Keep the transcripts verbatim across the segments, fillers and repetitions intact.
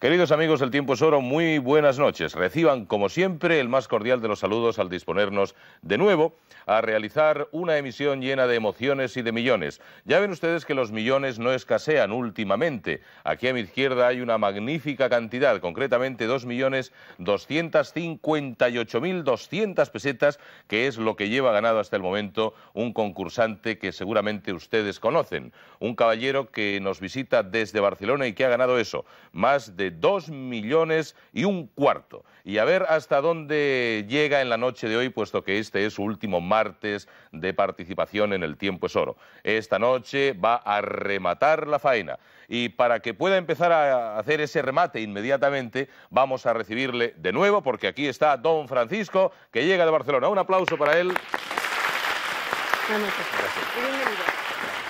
Queridos amigos, el tiempo es oro, muy buenas noches. Reciban, como siempre, el más cordial de los saludos al disponernos de nuevo a realizar una emisión llena de emociones y de millones. Ya ven ustedes que los millones no escasean últimamente. Aquí a mi izquierda hay una magnífica cantidad, concretamente dos millones doscientas cincuenta y ocho mil doscientas pesetas, que es lo que lleva ganado hasta el momento un concursante que seguramente ustedes conocen. Un caballero que nos visita desde Barcelona y que ha ganado eso, más de dos millones y un cuarto. Y a ver hasta dónde llega en la noche de hoy, puesto que este es su último martes de participación en El Tiempo es Oro. Esta noche va a rematar la faena. Y para que pueda empezar a hacer ese remate inmediatamente, vamos a recibirle de nuevo, porque aquí está don Francisco, que llega de Barcelona. Un aplauso para él. Gracias.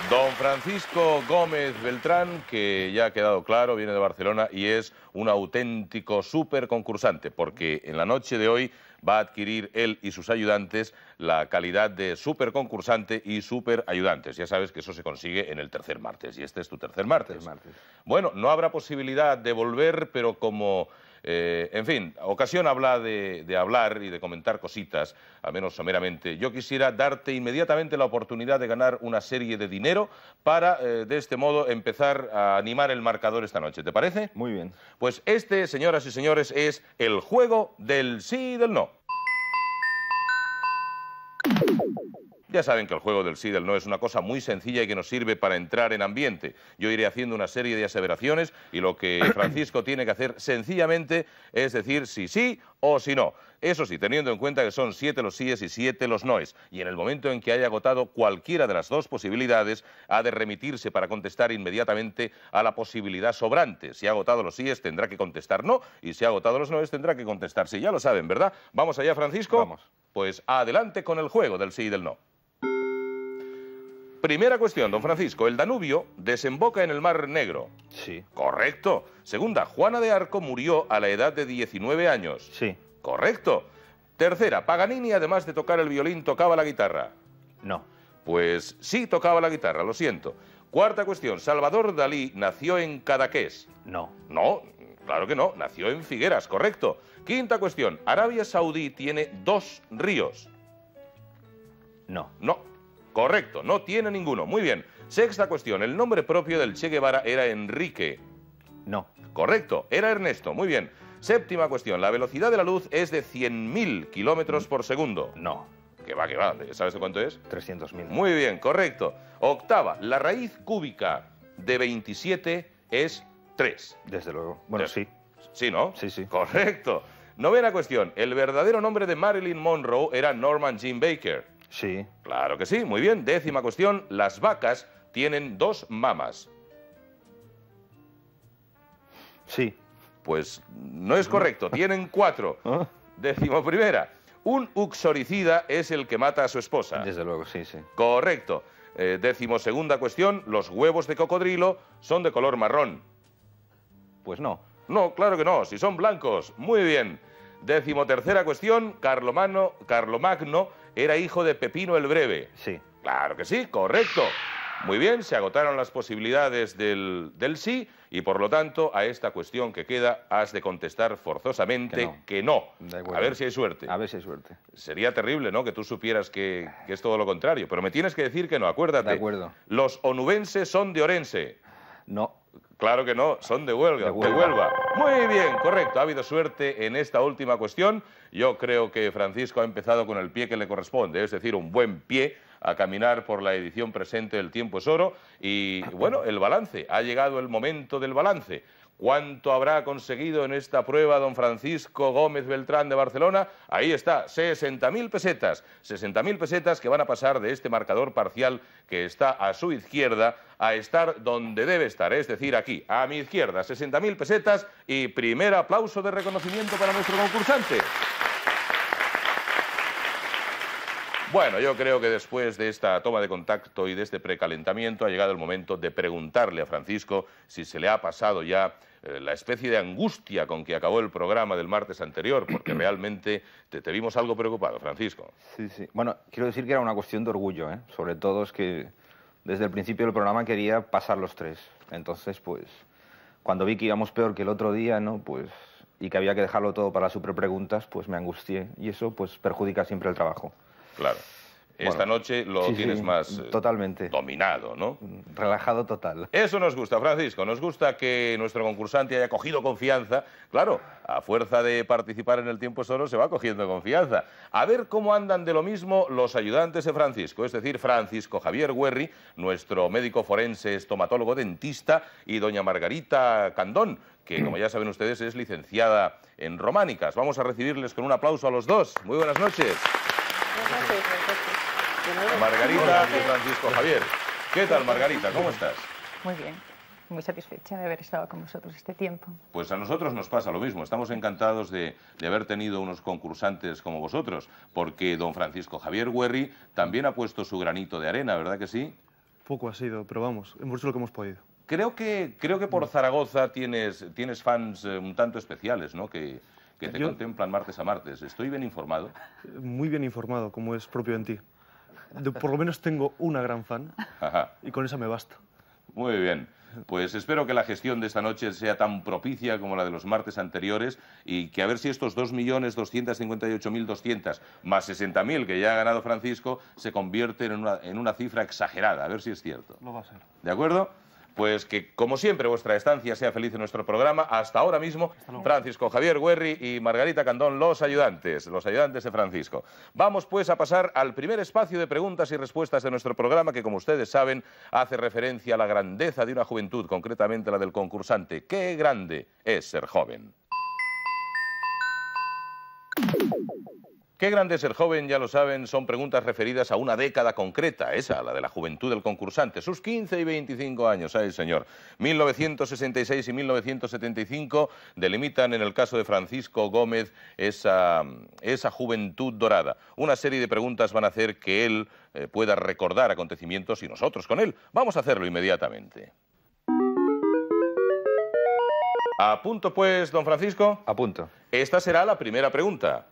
Don Francisco Gómez Beltrán, que ya ha quedado claro, viene de Barcelona y es un auténtico súper concursante, porque en la noche de hoy va a adquirir él y sus ayudantes la calidad de súper concursante y súper ayudantes. Ya sabes que eso se consigue en el tercer martes, y este es tu tercer martes. Tercer martes. Bueno, no habrá posibilidad de volver, pero como... Eh, en fin, ocasión habla de, de hablar y de comentar cositas, al menos someramente. Yo quisiera darte inmediatamente la oportunidad de ganar una serie de dinero para, eh, de este modo, empezar a animar el marcador esta noche. ¿Te parece? Muy bien. Pues este, señoras y señores, es el juego del sí y del no. Ya saben que el juego del sí y del no es una cosa muy sencilla y que nos sirve para entrar en ambiente. Yo iré haciendo una serie de aseveraciones y lo que Francisco tiene que hacer sencillamente es decir si sí o si no. Eso sí, teniendo en cuenta que son siete los síes y siete los noes. Y en el momento en que haya agotado cualquiera de las dos posibilidades, ha de remitirse para contestar inmediatamente a la posibilidad sobrante. Si ha agotado los síes, tendrá que contestar no, y si ha agotado los noes, tendrá que contestar sí. Ya lo saben, ¿verdad? ¿Vamos allá, Francisco? Vamos. Pues adelante con el juego del sí y del no. Primera cuestión, don Francisco. El Danubio desemboca en el Mar Negro. Sí. Correcto. Segunda, Juana de Arco murió a la edad de diecinueve años. Sí. Correcto. Tercera, Paganini, además de tocar el violín, tocaba la guitarra. No. Pues sí tocaba la guitarra, lo siento. Cuarta cuestión, Salvador Dalí nació en Cadaqués. No. No, claro que no, nació en Figueras, correcto. Quinta cuestión, Arabia Saudí tiene dos ríos. No. No. Correcto, no tiene ninguno. Muy bien. Sexta cuestión, el nombre propio del Che Guevara era Enrique. No. Correcto, era Ernesto. Muy bien. Séptima cuestión, la velocidad de la luz es de cien mil kilómetros por segundo. No. Que va, que va. ¿Sabes cuánto es? trescientos mil. Muy bien, correcto. Octava, la raíz cúbica de veintisiete es tres. Desde luego. Bueno, tres. Sí. Sí, ¿no? Sí, sí. Correcto. Novena cuestión, el verdadero nombre de Marilyn Monroe era Norman Jean Baker. Sí. Claro que sí, muy bien. Décima cuestión, las vacas tienen dos mamas. Sí. Pues no es correcto, tienen cuatro. ¿Ah? Décimo primera, un uxoricida es el que mata a su esposa. Desde luego, sí, sí. Correcto. Eh, décimo segunda cuestión, los huevos de cocodrilo son de color marrón. Pues no. No, claro que no, si son blancos. Muy bien. Décimo tercera cuestión, Carlomagno, Carlomagno era hijo de Pepino el Breve. Sí. Claro que sí, correcto. Muy bien, se agotaron las posibilidades del, del sí y, por lo tanto, a esta cuestión que queda has de contestar forzosamente que no. Que no. A ver si hay suerte. A ver si hay suerte. Sería terrible, ¿no?, que tú supieras que, que es todo lo contrario, pero me tienes que decir que no, acuérdate. De acuerdo. Los onubenses son de Orense. No. Claro que no, son de Huelva. De Huelva. De Huelva. Muy bien, correcto. Ha habido suerte en esta última cuestión. Yo creo que Francisco ha empezado con el pie que le corresponde, es decir, un buen pie a caminar por la edición presente del Tiempo es Oro. Y bueno, el balance. Ha llegado el momento del balance. ¿Cuánto habrá conseguido en esta prueba don Francisco Gómez Beltrán de Barcelona? Ahí está, sesenta mil pesetas. sesenta mil pesetas que van a pasar de este marcador parcial que está a su izquierda a estar donde debe estar, es decir, aquí, a mi izquierda. sesenta mil pesetas y primer aplauso de reconocimiento para nuestro concursante. Bueno, yo creo que después de esta toma de contacto y de este precalentamiento ha llegado el momento de preguntarle a Francisco si se le ha pasado ya eh, la especie de angustia con que acabó el programa del martes anterior, porque realmente te, te vimos algo preocupado, Francisco. Sí, sí. Bueno, quiero decir que era una cuestión de orgullo, ¿eh? Sobre todo es que desde el principio del programa quería pasar los tres. Entonces, pues, cuando vi que íbamos peor que el otro día, ¿no? Pues... y que había que dejarlo todo para superpreguntas, pues me angustié. Y eso, pues, perjudica siempre el trabajo. Claro. Bueno, esta noche lo sí, tienes sí, más eh, totalmente dominado, ¿no? Relajado total. Eso nos gusta, Francisco. Nos gusta que nuestro concursante haya cogido confianza. Claro, a fuerza de participar en el tiempo solo se va cogiendo confianza. A ver cómo andan de lo mismo los ayudantes de Francisco, es decir, Francisco Javier Guerri, nuestro médico forense, estomatólogo, dentista, y doña Margarita Candón, que como ya saben ustedes es licenciada en románicas. Vamos a recibirles con un aplauso a los dos. Muy buenas noches. Margarita y Francisco Javier. ¿Qué tal, Margarita? ¿Cómo estás? Muy bien, muy satisfecha de haber estado con vosotros este tiempo. Pues a nosotros nos pasa lo mismo. Estamos encantados de, de haber tenido unos concursantes como vosotros, porque don Francisco Javier Guerri también ha puesto su granito de arena, ¿verdad que sí? Poco ha sido, pero vamos, hemos hecho lo que hemos podido. Creo que, creo que por Zaragoza tienes, tienes fans eh, un tanto especiales, ¿no? Que... que te Yo... contemplan martes a martes. ¿Estoy bien informado? Muy bien informado, como es propio en ti. De, por lo menos tengo una gran fan. Ajá. Y con esa me basta. Muy bien. Pues espero que la gestión de esta noche sea tan propicia como la de los martes anteriores y que a ver si estos dos millones doscientos cincuenta y ocho mil doscientos más sesenta mil que ya ha ganado Francisco se convierten en una, en una cifra exagerada. A ver si es cierto. Lo va a ser. ¿De acuerdo? Pues que, como siempre, vuestra estancia sea feliz en nuestro programa. Hasta ahora mismo, Francisco Javier Guerri y Margarita Candón, los ayudantes, los ayudantes de Francisco. Vamos, pues, a pasar al primer espacio de preguntas y respuestas de nuestro programa, que, como ustedes saben, hace referencia a la grandeza de una juventud, concretamente la del concursante. ¿Qué grande es ser joven? ¿Qué grande es ser joven? Ya lo saben, son preguntas referidas a una década concreta, esa, la de la juventud del concursante, sus quince y veinticinco años, ay señor. mil novecientos sesenta y seis y mil novecientos setenta y cinco delimitan en el caso de Francisco Gómez esa, esa juventud dorada. Una serie de preguntas van a hacer que él eh, pueda recordar acontecimientos y nosotros con él. Vamos a hacerlo inmediatamente. ¿A punto pues, don Francisco? A punto. Esta será la primera pregunta.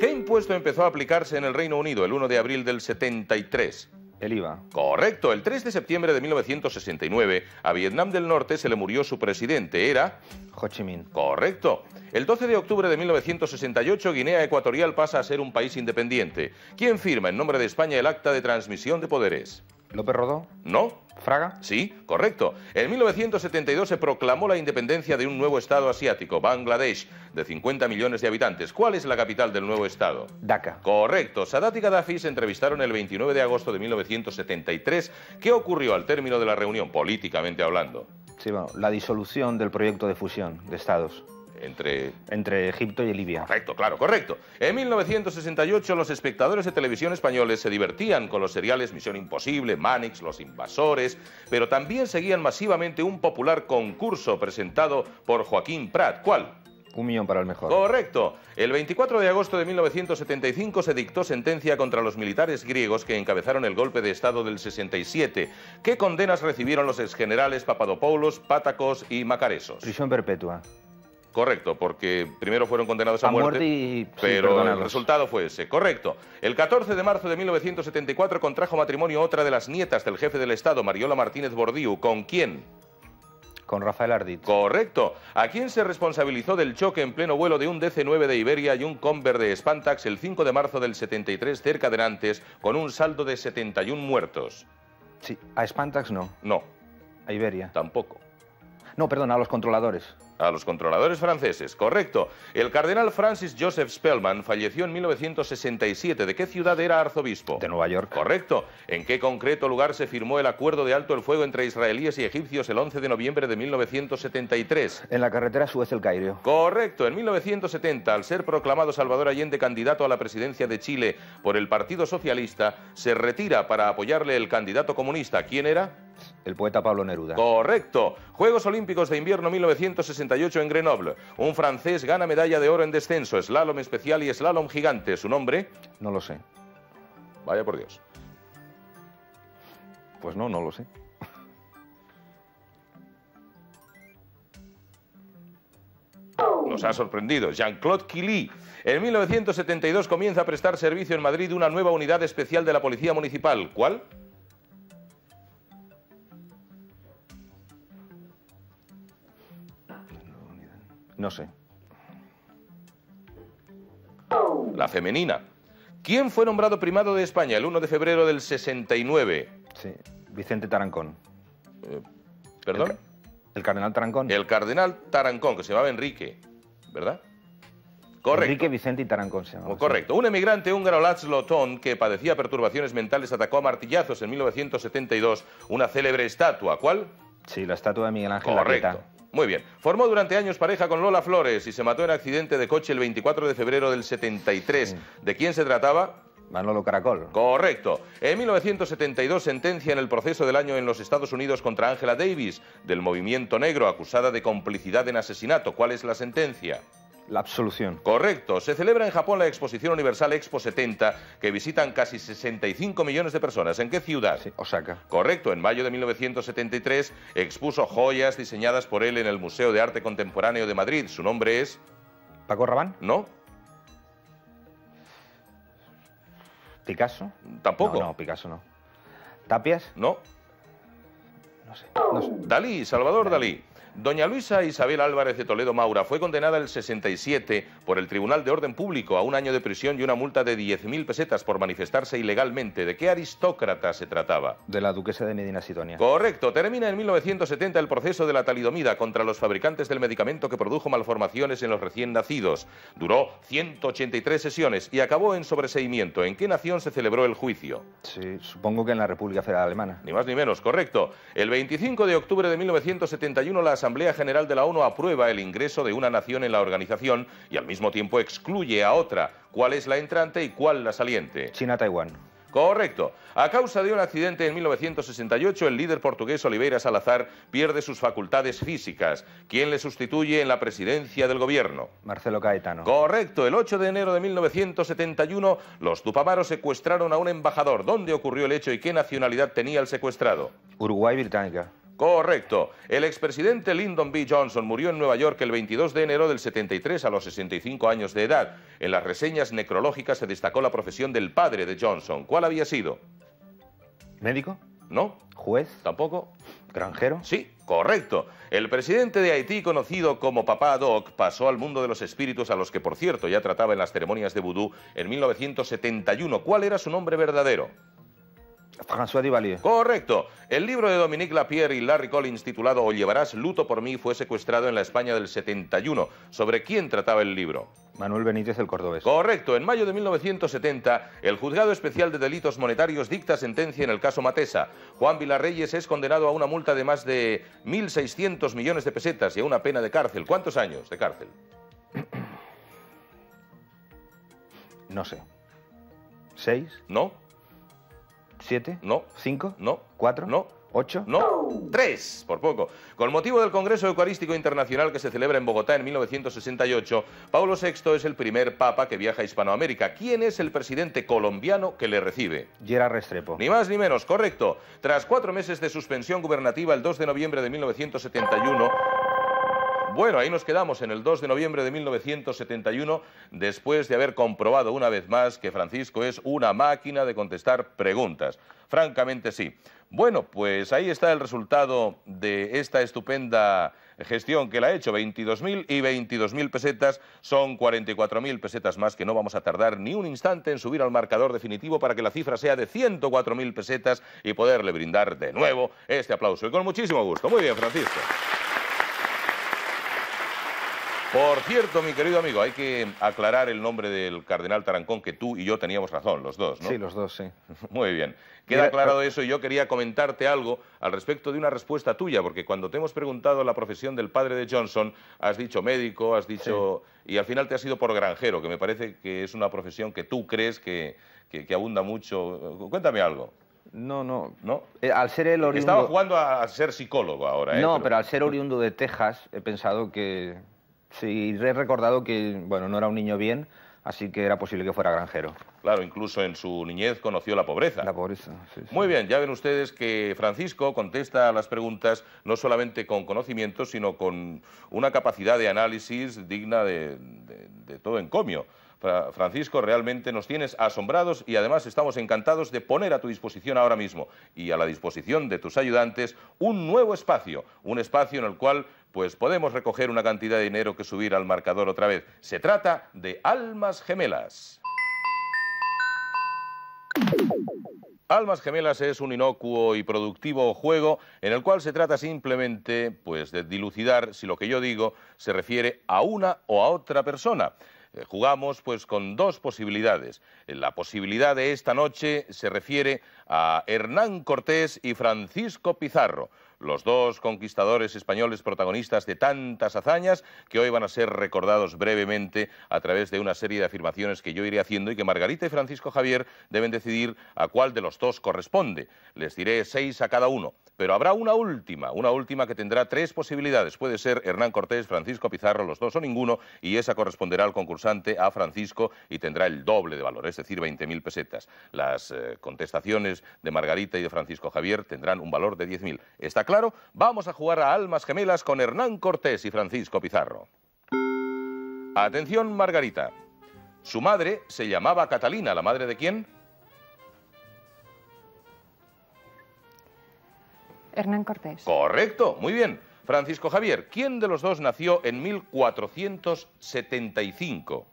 ¿Qué impuesto empezó a aplicarse en el Reino Unido el uno de abril del setenta y tres? El I V A. Correcto. El tres de septiembre de mil novecientos sesenta y nueve a Vietnam del Norte se le murió su presidente. Era... Ho Chi Minh. Correcto. El doce de octubre de mil novecientos sesenta y ocho Guinea Ecuatorial pasa a ser un país independiente. ¿Quién firma en nombre de España el acta de transmisión de poderes? ¿López Rodó? No. ¿Fraga? Sí, correcto. En mil novecientos setenta y dos se proclamó la independencia de un nuevo estado asiático, Bangladesh, de cincuenta millones de habitantes. ¿Cuál es la capital del nuevo estado? Dhaka. Correcto. Sadat y Gaddafi se entrevistaron el veintinueve de agosto de mil novecientos setenta y tres. ¿Qué ocurrió al término de la reunión, políticamente hablando? Sí, bueno, la disolución del proyecto de fusión de estados. Entre... Entre Egipto y Libia. Correcto, claro, correcto. En mil novecientos sesenta y ocho los espectadores de televisión españoles se divertían con los seriales Misión Imposible, Manix, Los Invasores, pero también seguían masivamente un popular concurso presentado por Joaquín Prat. ¿Cuál? Un millón para el mejor. Correcto. El veinticuatro de agosto de mil novecientos setenta y cinco se dictó sentencia contra los militares griegos que encabezaron el golpe de Estado del sesenta y siete. ¿Qué condenas recibieron los exgenerales Papadopoulos, Patacos y Macaresos? Prisión perpetua. Correcto, porque primero fueron condenados a, a muerte, muerte y... pero sí, el resultado fue ese. Correcto. El catorce de marzo de mil novecientos setenta y cuatro contrajo matrimonio otra de las nietas del jefe del Estado, Mariola Martínez Bordiu. ¿Con quién? Con Rafael Ardit. Correcto. ¿A quién se responsabilizó del choque en pleno vuelo de un D C nueve de Iberia y un Convair de Espantax el cinco de marzo del setenta y tres cerca de Nantes con un saldo de setenta y un muertos? Sí, a Espantax no. No. A Iberia. Tampoco. No, perdón, a los controladores. A los controladores franceses, correcto. El cardenal Francis Joseph Spellman falleció en mil novecientos sesenta y siete. ¿De qué ciudad era arzobispo? De Nueva York. Correcto. ¿En qué concreto lugar se firmó el acuerdo de alto el fuego entre israelíes y egipcios el once de noviembre de mil novecientos setenta y tres? En la carretera Suez-El Cairo. Correcto. En mil novecientos setenta, al ser proclamado Salvador Allende candidato a la presidencia de Chile por el Partido Socialista, se retira para apoyarle el candidato comunista. ¿Quién era? El poeta Pablo Neruda. Correcto. Juegos Olímpicos de Invierno mil novecientos sesenta y ocho en Grenoble. Un francés gana medalla de oro en descenso, slalom especial y slalom gigante. ¿Su nombre? No lo sé. Vaya por Dios. Pues no, no lo sé. Nos ha sorprendido. Jean-Claude Killy. En mil novecientos setenta y dos comienza a prestar servicio en Madrid una nueva unidad especial de la Policía Municipal. ¿Cuál? No sé. La femenina. ¿Quién fue nombrado primado de España el uno de febrero del sesenta y nueve? Sí, Vicente Tarancón. Eh, ¿Perdón? El, el cardenal Tarancón. El cardenal Tarancón, que se llamaba Enrique, ¿verdad? Correcto. Enrique Vicente y Tarancón se llamaba. Correcto. Sí. Un emigrante húngaro, László Tón, que padecía perturbaciones mentales, atacó a martillazos en mil novecientos setenta y dos una célebre estatua. ¿Cuál? Sí, la estatua de Miguel Ángel. Correcto. Laqueta. Muy bien. Formó durante años pareja con Lola Flores y se mató en accidente de coche el veinticuatro de febrero del setenta y tres. Sí. ¿De quién se trataba? Manolo Caracol. Correcto. En mil novecientos setenta y dos sentencia en el proceso del año en los Estados Unidos contra Ángela Davis, del movimiento negro, acusada de complicidad en asesinato. ¿Cuál es la sentencia? La absolución. Correcto. Se celebra en Japón la Exposición Universal Expo setenta, que visitan casi sesenta y cinco millones de personas. ¿En qué ciudad? Sí, Osaka. Correcto. En mayo de mil novecientos setenta y tres expuso joyas diseñadas por él en el Museo de Arte Contemporáneo de Madrid. Su nombre es... ¿Paco Rabán? No. ¿Picasso? Tampoco. No, no, Picasso no. ¿Tapias? No. No sé. No sé. Dalí, Salvador Dalí. Doña Luisa Isabel Álvarez de Toledo Maura fue condenada el sesenta y siete por el Tribunal de Orden Público a un año de prisión y una multa de diez mil pesetas por manifestarse ilegalmente. ¿De qué aristócrata se trataba? De la duquesa de Medina Sidonia. Correcto. Termina en mil novecientos setenta el proceso de la talidomida contra los fabricantes del medicamento que produjo malformaciones en los recién nacidos. Duró ciento ochenta y tres sesiones y acabó en sobreseimiento. ¿En qué nación se celebró el juicio? Sí, supongo que en la República Federal Alemana. Ni más ni menos, correcto. El veinticinco de octubre de mil novecientos setenta y uno las La Asamblea General de la ONU aprueba el ingreso de una nación en la organización y al mismo tiempo excluye a otra. ¿Cuál es la entrante y cuál la saliente? China-Taiwán. Correcto. A causa de un accidente en mil novecientos sesenta y ocho, el líder portugués Oliveira Salazar pierde sus facultades físicas. ¿Quién le sustituye en la presidencia del gobierno? Marcelo Caetano. Correcto. El ocho de enero de mil novecientos setenta y uno, los tupamaros secuestraron a un embajador. ¿Dónde ocurrió el hecho y qué nacionalidad tenía el secuestrado? Uruguay británica. Correcto. El expresidente Lyndon B. Johnson murió en Nueva York el veintidós de enero del setenta y tres a los sesenta y cinco años de edad. En las reseñas necrológicas se destacó la profesión del padre de Johnson. ¿Cuál había sido? ¿Médico? No. ¿Juez? Tampoco. ¿Granjero? Sí, correcto. El presidente de Haití, conocido como Papá Doc, pasó al mundo de los espíritus, a los que, por cierto, ya trataba en las ceremonias de vudú, en mil novecientos setenta y uno. ¿Cuál era su nombre verdadero? François Duvalier. Correcto. El libro de Dominique Lapierre y Larry Collins, titulado O llevarás luto por mí, fue secuestrado en la España del setenta y uno. ¿Sobre quién trataba el libro? Manuel Benítez el Cordobés. Correcto. En mayo de mil novecientos setenta, el Juzgado Especial de Delitos Monetarios dicta sentencia en el caso Matesa. Juan Vilarreyes es condenado a una multa de más de mil seiscientos millones de pesetas y a una pena de cárcel. ¿Cuántos años de cárcel? No sé. ¿Seis? No. ¿Siete? No. ¿Cinco? No. ¿Cuatro? No. ¿Ocho? No. Tres, por poco. Con motivo del Congreso Eucarístico Internacional que se celebra en Bogotá en mil novecientos sesenta y ocho, Pablo sexto es el primer papa que viaja a Hispanoamérica. ¿Quién es el presidente colombiano que le recibe? Gerard Restrepo. Ni más ni menos, correcto. Tras cuatro meses de suspensión gubernativa, el dos de noviembre de mil novecientos setenta y uno... Bueno, ahí nos quedamos en el dos de noviembre de mil novecientos setenta y uno, después de haber comprobado una vez más que Francisco es una máquina de contestar preguntas. Francamente, sí. Bueno, pues ahí está el resultado de esta estupenda gestión que él ha hecho. veintidós mil y veintidós mil pesetas son cuarenta y cuatro mil pesetas más que no vamos a tardar ni un instante en subir al marcador definitivo para que la cifra sea de ciento cuatro mil pesetas y poderle brindar de nuevo este aplauso. Y con muchísimo gusto. Muy bien, Francisco. Por cierto, mi querido amigo, hay que aclarar el nombre del cardenal Tarancón, que tú y yo teníamos razón, los dos, ¿no? Sí, los dos, sí. Muy bien. Queda Mira, aclarado pero... eso, y yo quería comentarte algo al respecto de una respuesta tuya, porque cuando te hemos preguntado la profesión del padre de Johnson, has dicho médico, has dicho... Sí. Y al final te has ido por granjero, que me parece que es una profesión que tú crees que, que, que abunda mucho. Cuéntame algo. No, no. ¿No? Eh, al ser el oriundo... Estaba jugando a, a ser psicólogo ahora, ¿eh? No, pero... pero al ser oriundo de Texas he pensado que... Sí, he recordado que, bueno, no era un niño bien, así que era posible que fuera granjero. Claro, incluso en su niñez conoció la pobreza. La pobreza, sí, sí. Muy bien, ya ven ustedes que Francisco contesta a las preguntas no solamente con conocimiento, sino con una capacidad de análisis digna de, de, de todo encomio. Francisco, realmente nos tienes asombrados y además estamos encantados de poner a tu disposición ahora mismo y a la disposición de tus ayudantes un nuevo espacio, un espacio en el cual pues podemos recoger una cantidad de dinero que subir al marcador otra vez. Se trata de Almas Gemelas. Almas Gemelas es un inocuo y productivo juego en el cual se trata simplemente pues de dilucidar si lo que yo digo se refiere a una o a otra persona. Jugamos pues con dos posibilidades. La posibilidad de esta noche se refiere a Hernán Cortés y Francisco Pizarro, los dos conquistadores españoles protagonistas de tantas hazañas que hoy van a ser recordados brevemente a través de una serie de afirmaciones que yo iré haciendo y que Margarita y Francisco Javier deben decidir a cuál de los dos corresponde. Les diré seis a cada uno, pero habrá una última, una última que tendrá tres posibilidades. Puede ser Hernán Cortés, Francisco Pizarro, los dos o ninguno, y esa corresponderá al concursante, a Francisco, y tendrá el doble de valor, es decir, veinte mil pesetas. Las eh, contestaciones de Margarita y de Francisco Javier tendrán un valor de diez mil. ¿Está claro? Vamos a jugar a Almas Gemelas con Hernán Cortés y Francisco Pizarro. Atención, Margarita. Su madre se llamaba Catalina. ¿La madre de quién? Hernán Cortés. Correcto, muy bien. Francisco Javier, ¿quién de los dos nació en mil cuatrocientos setenta y cinco?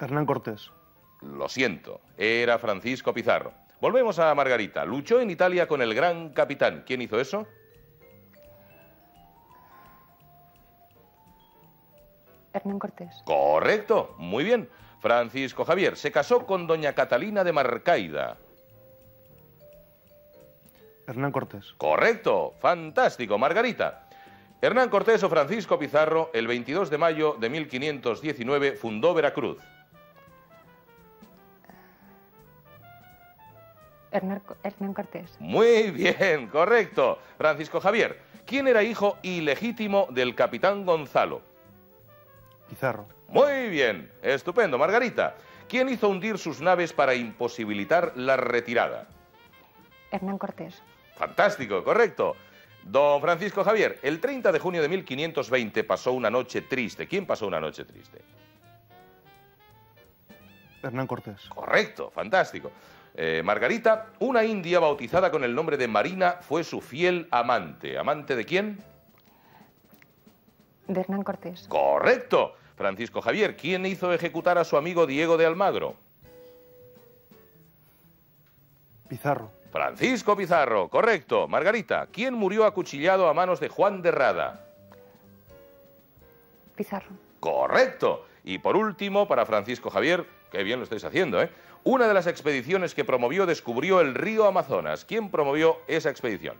Hernán Cortés. Lo siento, era Francisco Pizarro. Volvemos a Margarita. Luchó en Italia con el gran capitán. ¿Quién hizo eso? Hernán Cortés. Correcto, muy bien. Francisco Javier, se casó con doña Catalina de Marcaida. Hernán Cortés. Correcto, fantástico, Margarita. Hernán Cortés o Francisco Pizarro, el veintidós de mayo de mil quinientos diecinueve fundó Veracruz. Hernán Cortés. Muy bien, correcto. Francisco Javier, ¿quién era hijo ilegítimo del capitán Gonzalo? Pizarro. Muy bien, estupendo. Margarita, ¿quién hizo hundir sus naves para imposibilitar la retirada? Hernán Cortés. Fantástico, correcto. Don Francisco Javier, el treinta de junio de mil quinientos veinte pasó una noche triste. ¿Quién pasó una noche triste? Hernán Cortés. Correcto, fantástico. Eh, Margarita, una india bautizada con el nombre de Marina fue su fiel amante. ¿Amante de quién? De Hernán Cortés. ¡Correcto! Francisco Javier, ¿quién hizo ejecutar a su amigo Diego de Almagro? Pizarro. Francisco Pizarro, correcto. Margarita, ¿quién murió acuchillado a manos de Juan de Rada? Pizarro. ¡Correcto! Y por último, para Francisco Javier, qué bien lo estáis haciendo, ¿eh? Una de las expediciones que promovió descubrió el río Amazonas. ¿Quién promovió esa expedición?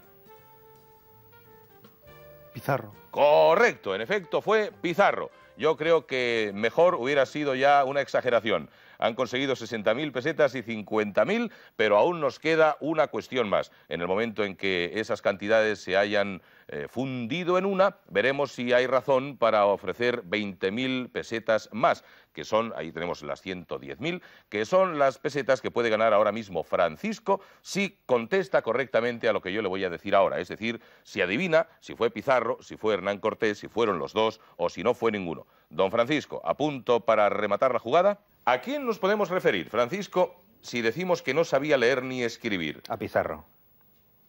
Pizarro. Correcto, en efecto fue Pizarro. Yo creo que mejor hubiera sido ya una exageración. Han conseguido sesenta mil pesetas y cincuenta mil, pero aún nos queda una cuestión más. En el momento en que esas cantidades se hayan eh, fundido en una, veremos si hay razón para ofrecer veinte mil pesetas más, que son, ahí tenemos las ciento diez mil, que son las pesetas que puede ganar ahora mismo Francisco si contesta correctamente a lo que yo le voy a decir ahora. Es decir, si adivina si fue Pizarro, si fue Hernán Cortés, si fueron los dos o si no fue ninguno. Don Francisco, ¿a punto para rematar la jugada? ¿A quién nos podemos referir, Francisco, si decimos que no sabía leer ni escribir? A Pizarro.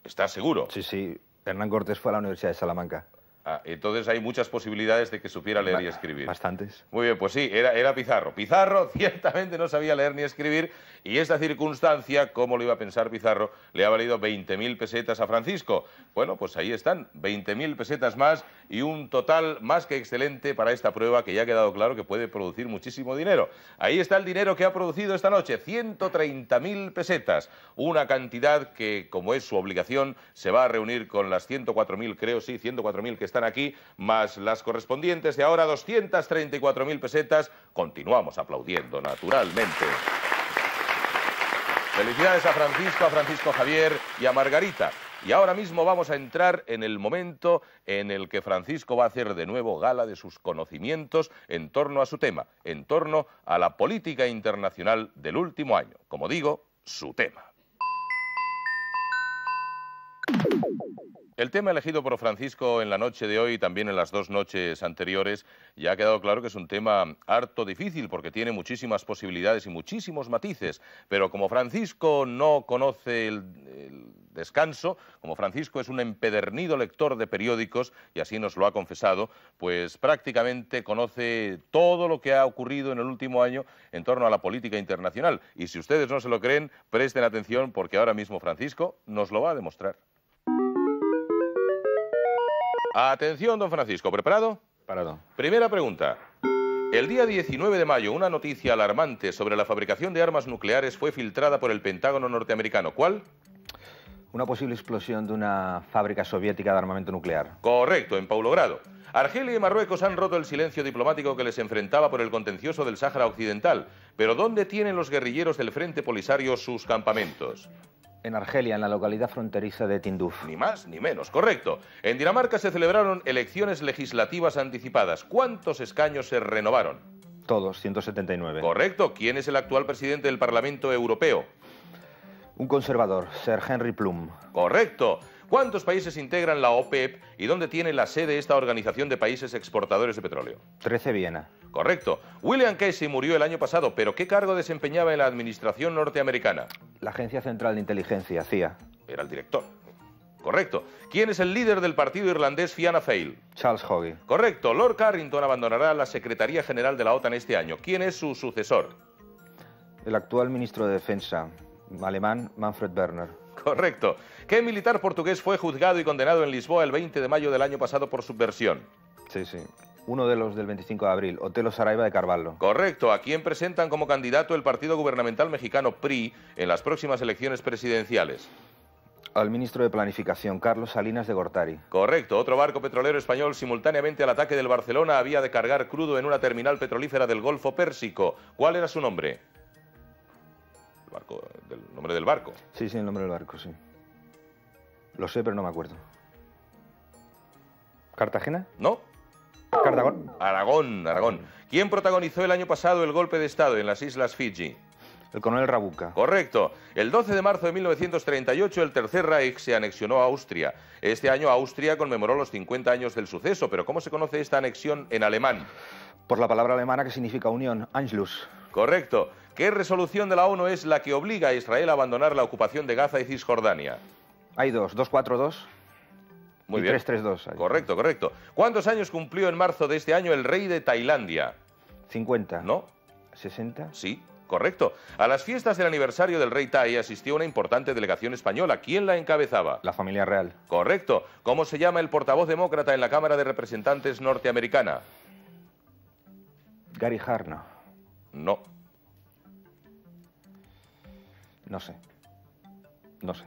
¿Estás seguro? Sí, sí. Hernán Cortés fue a la Universidad de Salamanca. Ah, entonces hay muchas posibilidades de que supiera leer y escribir. Bastantes. Muy bien, pues sí, era, era Pizarro. Pizarro ciertamente no sabía leer ni escribir, y esta circunstancia, como lo iba a pensar Pizarro, le ha valido veinte mil pesetas a Francisco. Bueno, pues ahí están, veinte mil pesetas más y un total más que excelente para esta prueba, que ya ha quedado claro que puede producir muchísimo dinero. Ahí está el dinero que ha producido esta noche, ciento treinta mil pesetas, una cantidad que, como es su obligación, se va a reunir con las ciento cuatro mil, creo, sí, ciento cuatro mil que están aquí, más las correspondientes de ahora, doscientas treinta y cuatro mil pesetas. Continuamos aplaudiendo, naturalmente. Felicidades a Francisco, a Francisco Javier y a Margarita. Y ahora mismo vamos a entrar en el momento en el que Francisco va a hacer de nuevo gala de sus conocimientos en torno a su tema, en torno a la política internacional del último año. Como digo, su tema. El tema elegido por Francisco en la noche de hoy y también en las dos noches anteriores ya ha quedado claro que es un tema harto difícil, porque tiene muchísimas posibilidades y muchísimos matices, pero como Francisco no conoce el, el descanso, como Francisco es un empedernido lector de periódicos, y así nos lo ha confesado, pues prácticamente conoce todo lo que ha ocurrido en el último año en torno a la política internacional. Y si ustedes no se lo creen, presten atención, porque ahora mismo Francisco nos lo va a demostrar. Atención, don Francisco, ¿preparado? Preparado. Primera pregunta. El día diecinueve de mayo, una noticia alarmante sobre la fabricación de armas nucleares fue filtrada por el Pentágono norteamericano. ¿Cuál? Una posible explosión de una fábrica soviética de armamento nuclear. Correcto, en Paulogrado. Argelia y Marruecos han roto el silencio diplomático que les enfrentaba por el contencioso del Sáhara Occidental. Pero ¿dónde tienen los guerrilleros del Frente Polisario sus campamentos? En Argelia, en la localidad fronteriza de Tinduf. Ni más ni menos, correcto. En Dinamarca se celebraron elecciones legislativas anticipadas. ¿Cuántos escaños se renovaron? Todos, ciento setenta y nueve. Correcto. ¿Quién es el actual presidente del Parlamento Europeo? Un conservador, Sir Henry Plum. Correcto. ¿Cuántos países integran la O P E P y dónde tiene la sede esta organización de países exportadores de petróleo? Trece, Viena. Correcto. William Casey murió el año pasado, pero ¿qué cargo desempeñaba en la administración norteamericana? La Agencia Central de Inteligencia, C I A. Era el director. Correcto. ¿Quién es el líder del partido irlandés Fianna Fáil? Charles Haughey. Correcto. Lord Carrington abandonará la Secretaría General de la OTAN este año. ¿Quién es su sucesor? El actual ministro de Defensa alemán, Manfred Werner. Correcto. ¿Qué militar portugués fue juzgado y condenado en Lisboa el veinte de mayo del año pasado por subversión? Sí, sí. Uno de los del veinticinco de abril, Otelo Saraiva de Carvalho. Correcto. ¿A quién presentan como candidato el partido gubernamental mexicano P R I en las próximas elecciones presidenciales? Al ministro de Planificación, Carlos Salinas de Gortari. Correcto. Otro barco petrolero español simultáneamente al ataque del Barcelona había de cargar crudo en una terminal petrolífera del Golfo Pérsico. ¿Cuál era su nombre? Barco, del nombre del barco. Sí, sí, el nombre del barco, sí. Lo sé, pero no me acuerdo. ¿Cartagena? No. ¿Cartagón? Aragón, Aragón. ¿Quién protagonizó el año pasado el golpe de Estado en las Islas Fiji? El coronel Rabuca. Correcto. El doce de marzo de mil novecientos treinta y ocho, el Tercer Reich se anexionó a Austria. Este año Austria conmemoró los cincuenta años del suceso, pero ¿cómo se conoce esta anexión en alemán? Por la palabra alemana que significa unión, Anschluss. Correcto. ¿Qué resolución de la ONU es la que obliga a Israel a abandonar la ocupación de Gaza y Cisjordania? Hay dos, doscientos cuarenta y dos Muy y bien. trescientos treinta y dos. Hay. Correcto, correcto. ¿Cuántos años cumplió en marzo de este año el rey de Tailandia? cincuenta. ¿No? ¿sesenta? Sí, correcto. A las fiestas del aniversario del rey Tai asistió una importante delegación española. ¿Quién la encabezaba? La familia real. Correcto. ¿Cómo se llama el portavoz demócrata en la Cámara de Representantes norteamericana? Gary Harno. No. No sé. No sé.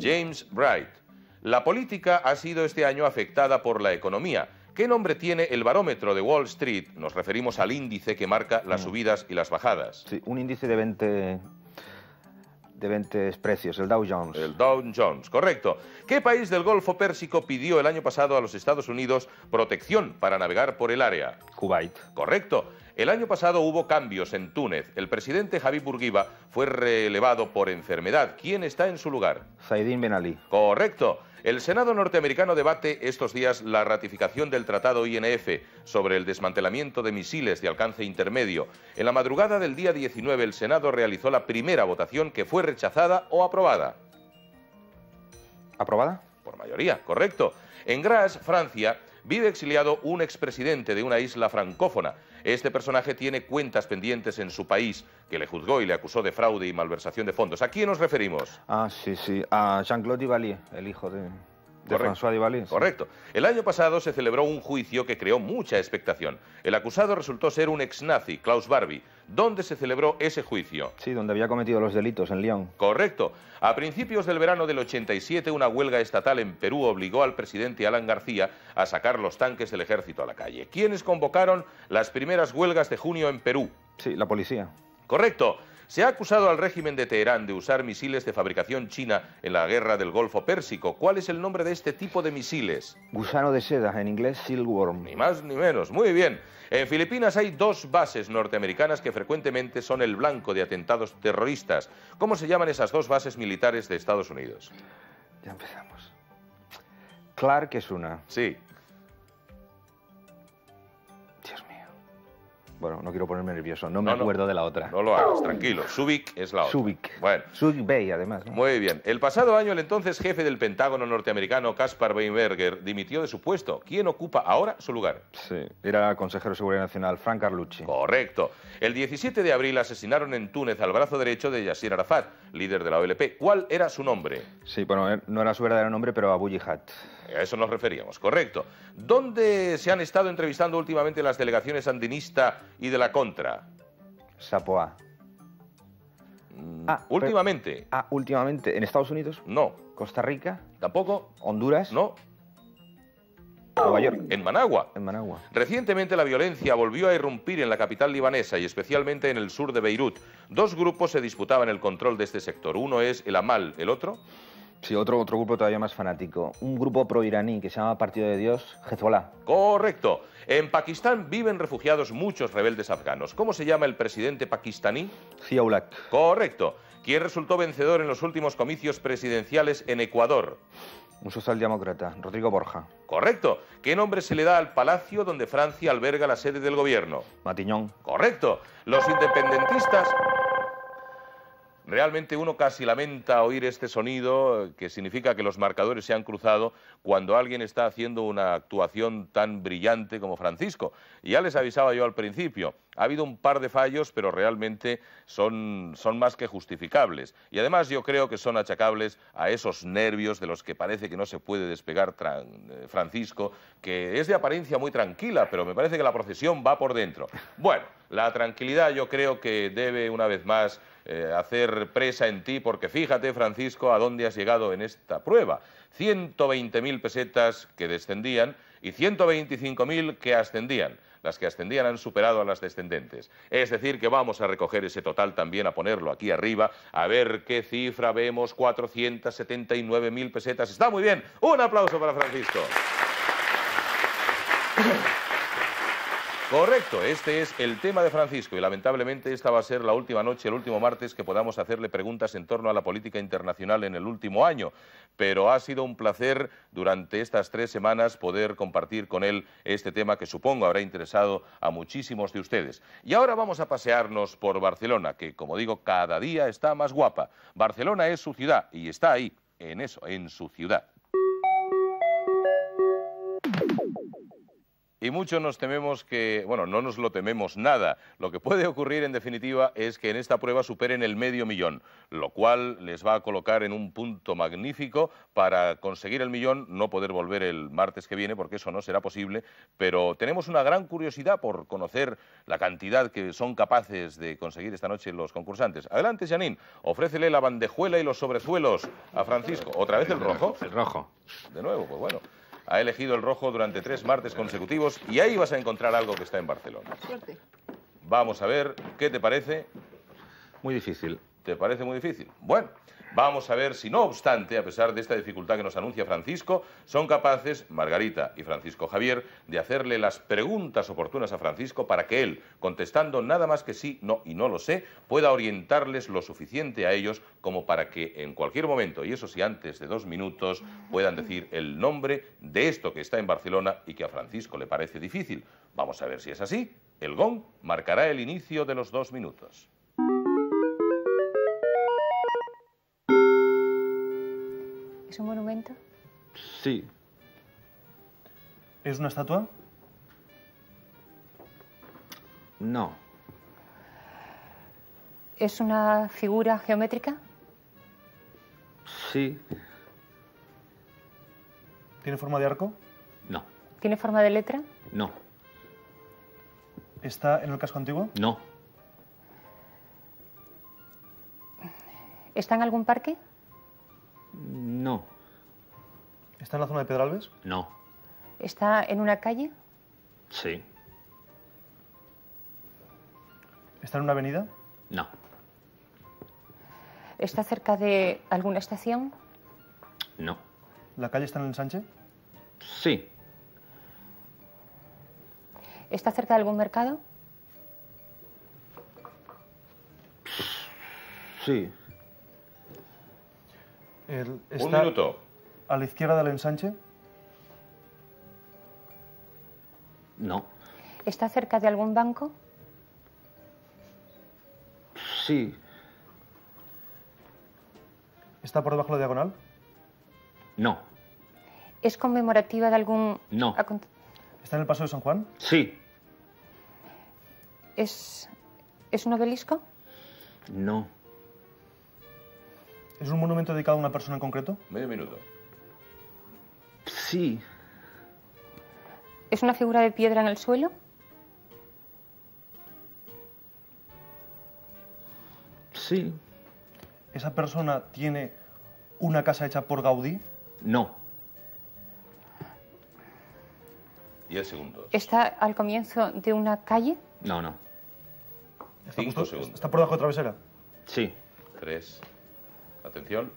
James Bright. La política ha sido este año afectada por la economía. ¿Qué nombre tiene el barómetro de Wall Street? Nos referimos al índice que marca las subidas y las bajadas. Sí, un índice de veinte... de veinte precios, el Dow Jones. El Dow Jones, correcto. ¿Qué país del Golfo Pérsico pidió el año pasado a los Estados Unidos protección para navegar por el área? Kuwait. Correcto. El año pasado hubo cambios en Túnez. El presidente Habib Bourguiba fue relevado por enfermedad. ¿Quién está en su lugar? Zaidín Ben Ali. Correcto. El Senado norteamericano debate estos días la ratificación del tratado I N F sobre el desmantelamiento de misiles de alcance intermedio. En la madrugada del día diecinueve, el Senado realizó la primera votación, que fue rechazada o aprobada. ¿Aprobada? por mayoría, correcto. En Grasse, Francia, vive exiliado un expresidente de una isla francófona. Este personaje tiene cuentas pendientes en su país, que le juzgó y le acusó de fraude y malversación de fondos. ¿A quién nos referimos? Ah, sí, sí, a Jean-Claude Duvalier, el hijo de... de François Duvalier. Correcto. El año pasado se celebró un juicio que creó mucha expectación. El acusado resultó ser un ex-nazi, Klaus Barbie. ¿Dónde se celebró ese juicio? Sí, donde había cometido los delitos, en Lyon. Correcto. A principios del verano del ochenta y siete, una huelga estatal en Perú obligó al presidente Alan García a sacar los tanques del ejército a la calle. ¿Quiénes convocaron las primeras huelgas de junio en Perú? Sí, la policía. Correcto. Se ha acusado al régimen de Teherán de usar misiles de fabricación china en la guerra del Golfo Pérsico. ¿Cuál es el nombre de este tipo de misiles? Gusano de seda, en inglés silkworm. Ni más ni menos, muy bien. En Filipinas hay dos bases norteamericanas que frecuentemente son el blanco de atentados terroristas. ¿Cómo se llaman esas dos bases militares de Estados Unidos? Ya empezamos. Clark es una. Sí. Bueno, no quiero ponerme nervioso, no me no, acuerdo no, de la otra. No lo hagas, tranquilo. Subic es la otra. Subic. Bueno. Subic Bay, además, ¿no? Muy bien. El pasado año, el entonces jefe del Pentágono norteamericano, Caspar Weinberger, dimitió de su puesto. ¿Quién ocupa ahora su lugar? Sí, era consejero de Seguridad Nacional, Frank Carlucci. Correcto. El diecisiete de abril asesinaron en Túnez al brazo derecho de Yasser Arafat, líder de la O L P. ¿Cuál era su nombre? Sí, bueno, no era su verdadero nombre, pero Abu Jihad. A eso nos referíamos, correcto. ¿Dónde se han estado entrevistando últimamente las delegaciones sandinista y de la contra? Sapoá. Mm, ah, últimamente. Pero, ah, últimamente. ¿En Estados Unidos? No. ¿Costa Rica? Tampoco. ¿Honduras? No. Nueva York. En Managua. En Managua. Recientemente la violencia volvió a irrumpir en la capital libanesa y especialmente en el sur de Beirut. Dos grupos se disputaban el control de este sector. Uno es el Amal, el otro... Sí, otro, otro grupo todavía más fanático. Un grupo pro-iraní que se llama Partido de Dios, Hezbollah. Correcto. En Pakistán viven refugiados muchos rebeldes afganos. ¿Cómo se llama el presidente pakistaní? Zia ul Haq. Correcto. ¿Quién resultó vencedor en los últimos comicios presidenciales en Ecuador? Un socialdemócrata, Rodrigo Borja. Correcto. ¿Qué nombre se le da al palacio donde Francia alberga la sede del gobierno? Matignon. Correcto. Los independentistas... Realmente uno casi lamenta oír este sonido, que significa que los marcadores se han cruzado cuando alguien está haciendo una actuación tan brillante como Francisco. Ya les avisaba yo al principio, ha habido un par de fallos, pero realmente son, son más que justificables. Y además yo creo que son achacables a esos nervios de los que parece que no se puede despegar Francisco, que es de apariencia muy tranquila, pero me parece que la procesión va por dentro. Bueno, la tranquilidad yo creo que debe una vez más... Eh, hacer presa en ti, porque fíjate, Francisco, a dónde has llegado en esta prueba. ciento veinte mil pesetas que descendían y ciento veinticinco mil que ascendían. Las que ascendían han superado a las descendentes. Es decir, que vamos a recoger ese total también, a ponerlo aquí arriba, a ver qué cifra vemos, cuatrocientas setenta y nueve mil pesetas. Está muy bien. Un aplauso para Francisco. Correcto, este es el tema de Francisco y lamentablemente esta va a ser la última noche, el último martes, que podamos hacerle preguntas en torno a la política internacional en el último año. Pero ha sido un placer durante estas tres semanas poder compartir con él este tema que supongo habrá interesado a muchísimos de ustedes. Y ahora vamos a pasearnos por Barcelona, que como digo, cada día está más guapa. Barcelona es su ciudad y está ahí, en eso, en su ciudad. Y mucho nos tememos que, bueno, no nos lo tememos nada. Lo que puede ocurrir, en definitiva, es que en esta prueba superen el medio millón, lo cual les va a colocar en un punto magnífico para conseguir el millón, no poder volver el martes que viene, porque eso no será posible, pero tenemos una gran curiosidad por conocer la cantidad que son capaces de conseguir esta noche los concursantes. Adelante, Janine, ofrécele la bandejuela y los sobrezuelos a Francisco. ¿Otra vez el rojo? El rojo. De nuevo, pues bueno. Ha elegido el rojo durante tres martes consecutivos y ahí vas a encontrar algo que está en Barcelona. Suerte. Vamos a ver, ¿qué te parece? Muy difícil. ¿Te parece muy difícil? Bueno, vamos a ver si no obstante, a pesar de esta dificultad que nos anuncia Francisco, son capaces, Margarita y Francisco Javier, de hacerle las preguntas oportunas a Francisco para que él, contestando nada más que sí, no y no lo sé, pueda orientarles lo suficiente a ellos como para que en cualquier momento, y eso sí antes de dos minutos, puedan decir el nombre de esto que está en Barcelona y que a Francisco le parece difícil. Vamos a ver si es así. El gong marcará el inicio de los dos minutos. ¿Es un monumento? Sí. ¿Es una estatua? No. ¿Es una figura geométrica? Sí. ¿Tiene forma de arco? No. ¿Tiene forma de letra? No. ¿Está en el casco antiguo? No. ¿Está en algún parque? No. ¿Está en la zona de Pedralbes? No. ¿Está en una calle? Sí. ¿Está en una avenida? No. ¿Está cerca de alguna estación? No. ¿La calle está en el ensanche? Sí. ¿Está cerca de algún mercado? Sí. El, ¿está Un minuto. ¿A la izquierda del ensanche? No. ¿Está cerca de algún banco? Sí. ¿Está por debajo de la diagonal? No. ¿Es conmemorativa de algún...? No. ¿Está en el Paseo de San Juan? Sí. ¿Es, ¿Es un obelisco? No. ¿Es un monumento dedicado a una persona en concreto? Medio minuto. Sí. ¿Es una figura de piedra en el suelo? Sí. ¿Esa persona tiene una casa hecha por Gaudí? No. Diez segundos. ¿Está al comienzo de una calle? No, no. ¿Está, Cinco justo, segundos. ¿Está por debajo de travesera? Sí. Tres. Atención.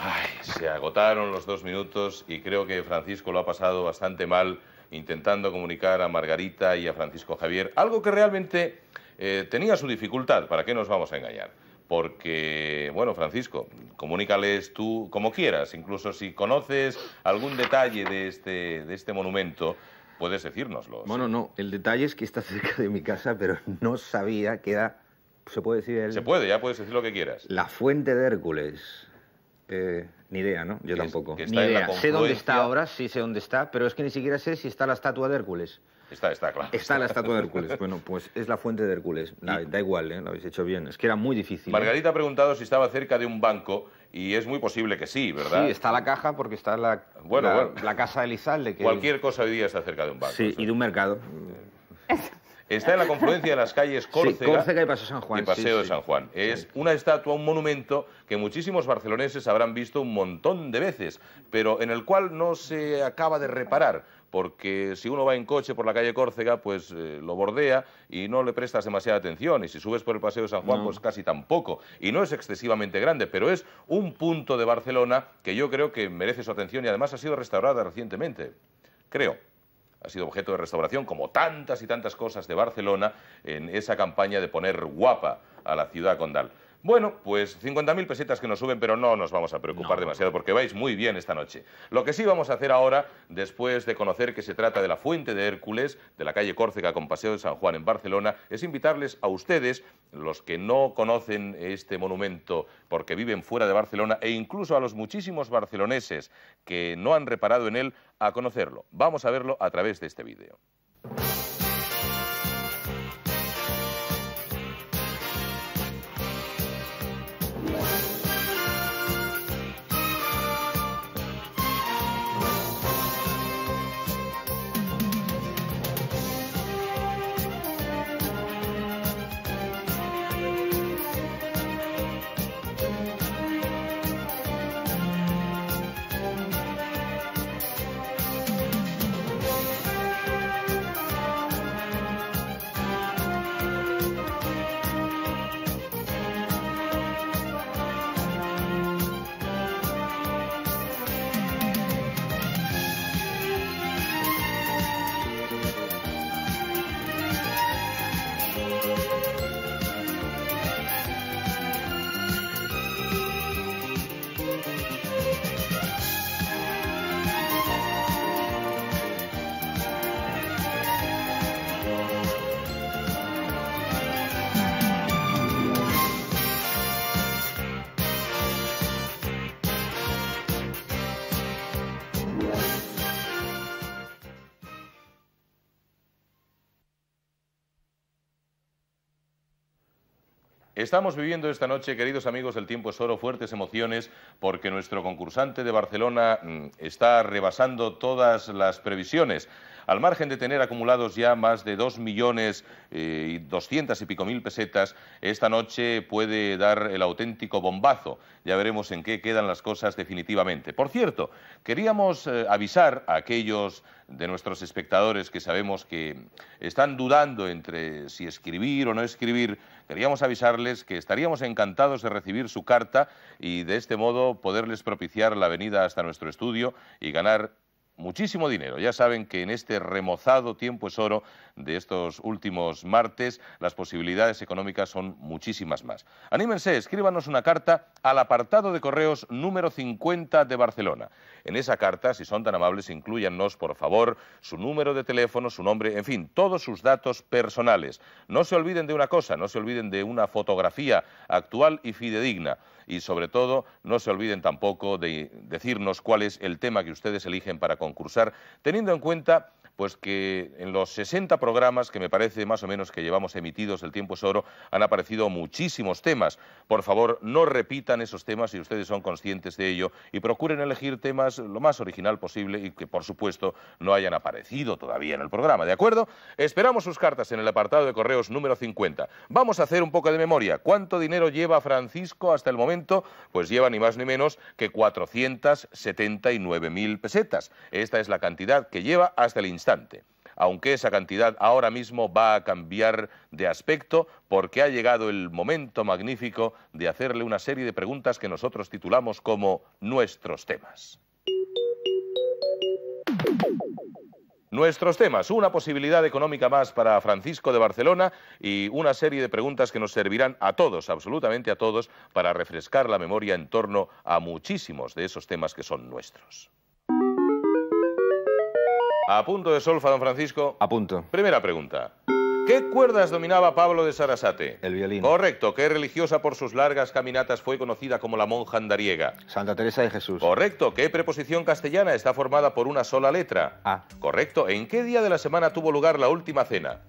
Ay, se agotaron los dos minutos y creo que Francisco lo ha pasado bastante mal intentando comunicar a Margarita y a Francisco Javier algo que realmente eh, tenía su dificultad, ¿para qué nos vamos a engañar? Porque, bueno, Francisco, comunícales tú como quieras, incluso si conoces algún detalle de este, de este monumento, puedes decírnoslo. Bueno, ¿sí? No, el detalle es que está cerca de mi casa, pero no sabía que era... ¿Se puede decir el... Se puede, ya puedes decir lo que quieras. La fuente de Hércules. Eh, ni idea, ¿no? Yo tampoco. Ni idea. Sé dónde está ahora, sí sé dónde está, pero es que ni siquiera sé si está la estatua de Hércules. Está, está, claro. Está la estatua de Hércules. Bueno, pues es la fuente de Hércules. Da, da igual, ¿eh? Lo habéis hecho bien. Es que era muy difícil. Margarita ¿eh? ha preguntado si estaba cerca de un banco y es muy posible que sí, ¿verdad? Sí, está la caja porque está la, bueno, la, bueno. la casa de Elizalde. Que... Cualquier cosa hoy día está cerca de un banco. Sí, eso. Y de un mercado. Está en la confluencia de las calles Córcega, sí, Córcega y Paseo, San Juan, y Paseo sí, de sí. San Juan. Es sí. una estatua, un monumento que muchísimos barceloneses habrán visto un montón de veces, pero en el cual no se acaba de reparar, porque si uno va en coche por la calle Córcega, pues eh, lo bordea y no le prestas demasiada atención, y si subes por el Paseo de San Juan, no. pues casi tampoco. Y no es excesivamente grande, pero es un punto de Barcelona que yo creo que merece su atención y además ha sido restaurada recientemente, creo. Ha sido objeto de restauración, como tantas y tantas cosas de Barcelona, en esa campaña de poner guapa a la ciudad condal. Bueno, pues cincuenta mil pesetas que nos suben, pero no nos vamos a preocupar no. demasiado, porque vais muy bien esta noche. Lo que sí vamos a hacer ahora, después de conocer que se trata de la Fuente de Hércules, de la calle Córcega con Paseo de San Juan en Barcelona, es invitarles a ustedes, los que no conocen este monumento porque viven fuera de Barcelona, e incluso a los muchísimos barceloneses que no han reparado en él, a conocerlo. Vamos a verlo a través de este vídeo. Estamos viviendo esta noche, queridos amigos del Tiempo es Oro, fuertes emociones porque nuestro concursante de Barcelona está rebasando todas las previsiones. Al margen de tener acumulados ya más de dos millones y doscientas y pico mil pesetas, esta noche puede dar el auténtico bombazo. Ya veremos en qué quedan las cosas definitivamente. Por cierto, queríamos eh, avisar a aquellos de nuestros espectadores que sabemos que están dudando entre si escribir o no escribir, queríamos avisarles que estaríamos encantados de recibir su carta y de este modo poderles propiciar la venida hasta nuestro estudio y ganar muchísimo dinero. Ya saben que en este remozado Tiempo es Oro de estos últimos martes, las posibilidades económicas son muchísimas más. Anímense, escríbanos una carta al apartado de correos número cincuenta de Barcelona. En esa carta, si son tan amables, inclúyannos, por favor, su número de teléfono, su nombre, en fin, todos sus datos personales. No se olviden de una cosa, no se olviden de una fotografía actual y fidedigna. Y sobre todo, no se olviden tampoco de decirnos cuál es el tema que ustedes eligen para concursar, teniendo en cuenta pues que en los sesenta programas, que me parece más o menos que llevamos emitidos el Tiempo es Oro, han aparecido muchísimos temas. Por favor, no repitan esos temas si ustedes son conscientes de ello y procuren elegir temas lo más original posible y que, por supuesto, no hayan aparecido todavía en el programa, ¿de acuerdo? Esperamos sus cartas en el apartado de correos número cincuenta. Vamos a hacer un poco de memoria. ¿Cuánto dinero lleva Francisco hasta el momento? Pues lleva ni más ni menos que cuatrocientas setenta y nueve mil pesetas. Esta es la cantidad que lleva hasta el instante. Aunque esa cantidad ahora mismo va a cambiar de aspecto porque ha llegado el momento magnífico de hacerle una serie de preguntas que nosotros titulamos como Nuestros Temas. Nuestros temas, una posibilidad económica más para Francisco de Barcelona y una serie de preguntas que nos servirán a todos, absolutamente a todos, para refrescar la memoria en torno a muchísimos de esos temas que son nuestros. A punto de solfa, don Francisco. A punto. Primera pregunta. ¿Qué cuerdas dominaba Pablo de Sarasate? El violín. Correcto. ¿Qué religiosa por sus largas caminatas fue conocida como la monja andariega? Santa Teresa de Jesús. Correcto. ¿Qué preposición castellana está formada por una sola letra? A. Correcto. ¿En qué día de la semana tuvo lugar la última cena?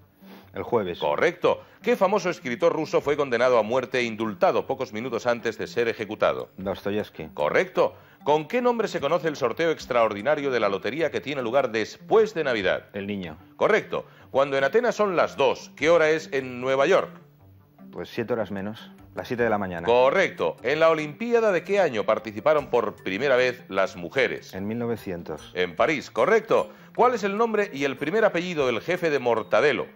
El jueves. Correcto. ¿Qué famoso escritor ruso fue condenado a muerte e indultado pocos minutos antes de ser ejecutado? Dostoyevsky. Correcto. ¿Con qué nombre se conoce el sorteo extraordinario de la lotería que tiene lugar después de Navidad? El niño. Correcto. Cuando en Atenas son las dos, ¿qué hora es en Nueva York? Pues siete horas menos, las siete de la mañana. Correcto. ¿En la Olimpiada de qué año participaron por primera vez las mujeres? En mil novecientos. En París, correcto. ¿Cuál es el nombre y el primer apellido del jefe de Mortadelo?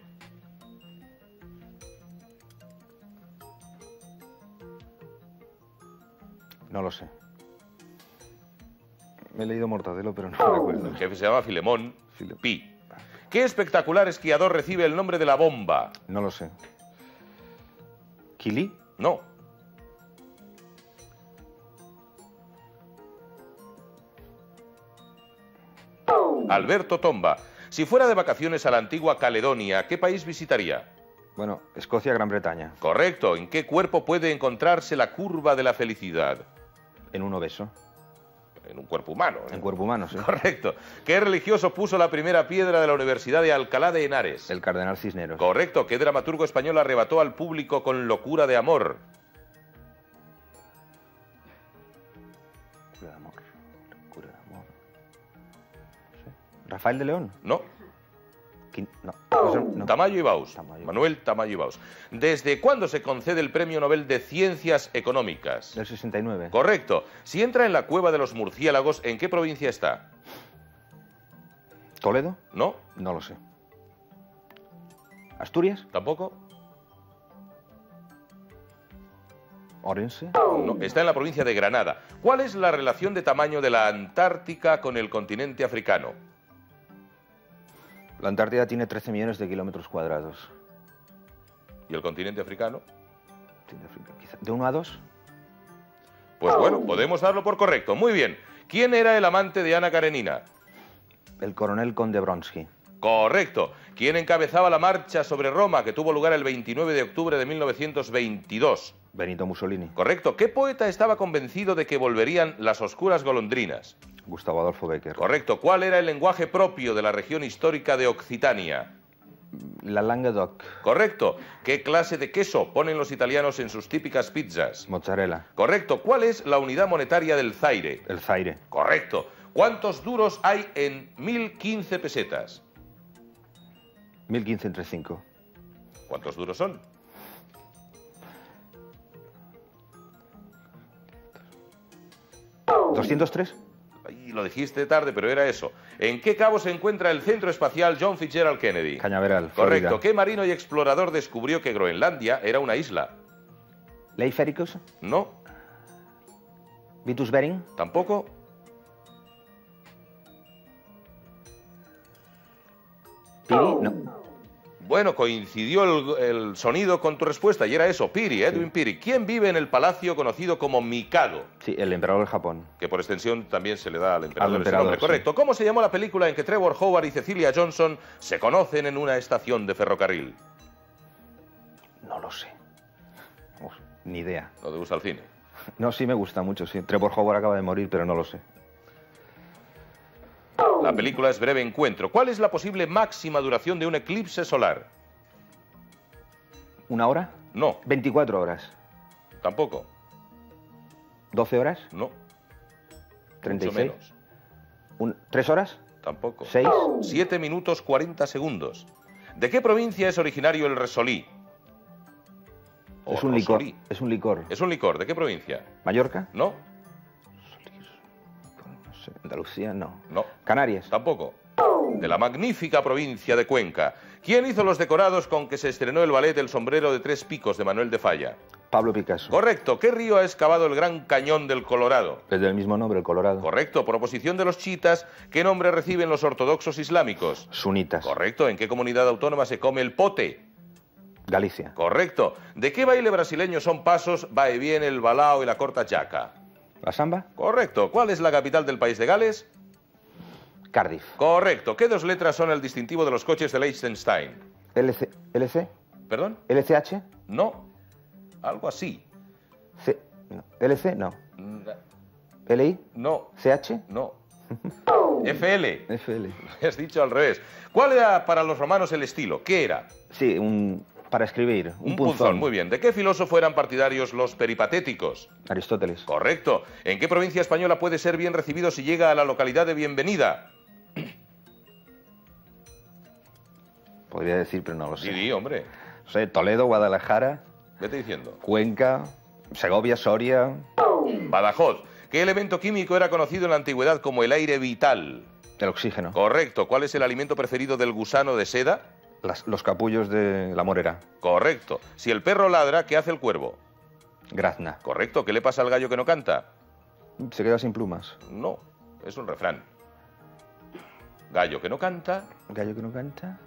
No lo sé. Me he leído Mortadelo, pero no me acuerdo. El jefe se llama Filemón File... Pi. ¿Qué espectacular esquiador recibe el nombre de la bomba? No lo sé. ¿Killy? No. Alberto Tomba. Si fuera de vacaciones a la antigua Caledonia, ¿qué país visitaría? Bueno, Escocia, Gran Bretaña. Correcto. ¿En qué cuerpo puede encontrarse la curva de la felicidad? En un obeso. En un cuerpo humano. ¿eh? En cuerpo humano, sí. Correcto. ¿Qué religioso puso la primera piedra de la Universidad de Alcalá de Henares? El cardenal Cisneros. Correcto. ¿Qué dramaturgo español arrebató al público con Locura de amor? Locura de amor. Locura de amor. No sé. ¿Rafael de León? No. Quin... no. No, no. Tamayo y Baus. Tamayo. Manuel Tamayo y Baus. ¿Desde cuándo se concede el Premio Nobel de Ciencias Económicas? Del sesenta y nueve. Correcto. Si entra en la cueva de los murciélagos, ¿en qué provincia está? ¿Toledo? No. No lo sé. ¿Asturias? Tampoco. ¿Orense? No, está en la provincia de Granada. ¿Cuál es la relación de tamaño de la Antártica con el continente africano? La Antártida tiene trece millones de kilómetros cuadrados. ¿Y el continente africano? ¿De uno a dos? Pues bueno, podemos darlo por correcto. Muy bien. ¿Quién era el amante de Ana Karenina? El coronel conde Bronsky. Correcto. ¿Quién encabezaba la marcha sobre Roma que tuvo lugar el veintinueve de octubre de mil novecientos veintidós? Benito Mussolini. Correcto. ¿Qué poeta estaba convencido de que volverían las oscuras golondrinas? Gustavo Adolfo Bécquer. Correcto. ¿Cuál era el lenguaje propio de la región histórica de Occitania? La Languedoc. Correcto. ¿Qué clase de queso ponen los italianos en sus típicas pizzas? Mozzarella. Correcto. ¿Cuál es la unidad monetaria del zaire? El zaire. Correcto. ¿Cuántos duros hay en mil quince pesetas? mil quince entre cinco. ¿Cuántos duros son? ¿doscientos tres? Ahí lo dijiste tarde, pero era eso. ¿En qué cabo se encuentra el Centro Espacial John Fitzgerald Kennedy? Cañaveral. Correcto. Florida. ¿Qué marino y explorador descubrió que Groenlandia era una isla? ¿Leif Ericus? No. ¿Vitus Bering? Tampoco. ¿Piri? No. Bueno, coincidió el, el sonido con tu respuesta y era eso, Piri, Edwin sí. Piri. ¿Quién vive en el palacio conocido como Mikado? Sí, el emperador del Japón. Que por extensión también se le da al emperador, al emperador ese nombre. Sí. Correcto. ¿Cómo se llamó la película en que Trevor Howard y Cecilia Johnson se conocen en una estación de ferrocarril? No lo sé. Uf, ni idea. ¿No te gusta el cine? No, sí me gusta mucho, sí. Trevor Howard acaba de morir, pero no lo sé. La película es Breve Encuentro. ¿Cuál es la posible máxima duración de un eclipse solar? ¿Una hora? No. ¿veinticuatro horas? Tampoco. ¿doce horas? No. ¿treinta y seis? Mucho menos. Un, ¿tres horas? Tampoco. ¿seis? siete minutos cuarenta segundos. ¿De qué provincia es originario el resolí? O es un rosolí. Licor. Es un licor. Es un licor. ¿De qué provincia? ¿Mallorca? No. Andalucía, no. No. Canarias. Tampoco. De la magnífica provincia de Cuenca. ¿Quién hizo los decorados con que se estrenó el ballet El sombrero de tres picos de Manuel de Falla? Pablo Picasso. Correcto. ¿Qué río ha excavado el Gran Cañón del Colorado? Es del mismo nombre, el Colorado. Correcto. Proposición de los chiitas. ¿Qué nombre reciben los ortodoxos islámicos? Sunitas. Correcto. ¿En qué comunidad autónoma se come el pote? Galicia. Correcto. ¿De qué baile brasileño son pasos, va y viene, el balao y la corta chaca? ¿La samba? Correcto. ¿Cuál es la capital del país de Gales? Cardiff. Correcto. ¿Qué dos letras son el distintivo de los coches de Liechtenstein? L C... ¿L C? ¿Perdón? ¿L C H? No. Algo así. C... No. ¿L C? No. ¿L I? No. ¿C H? No. F L. F L. Me has dicho al revés. ¿Cuál era para los romanos el estilo? ¿Qué era? Sí, un... Para escribir, un, un punzón. punzón. Muy bien. ¿De qué filósofo eran partidarios los peripatéticos? Aristóteles. Correcto. ¿En qué provincia española puede ser bien recibido si llega a la localidad de Bienvenida? Podría decir, pero no lo sé. Sí, hombre. No sé, Toledo, Guadalajara... Vete diciendo. Cuenca, Segovia, Soria... Badajoz. ¿Qué elemento químico era conocido en la antigüedad como el aire vital? El oxígeno. Correcto. ¿Cuál es el alimento preferido del gusano de seda? Las, los capullos de la morera. Correcto. Si el perro ladra, ¿qué hace el cuervo? Grazna. Correcto. ¿Qué le pasa al gallo que no canta? Se queda sin plumas. No, es un refrán. Gallo que no canta... Gallo que no canta...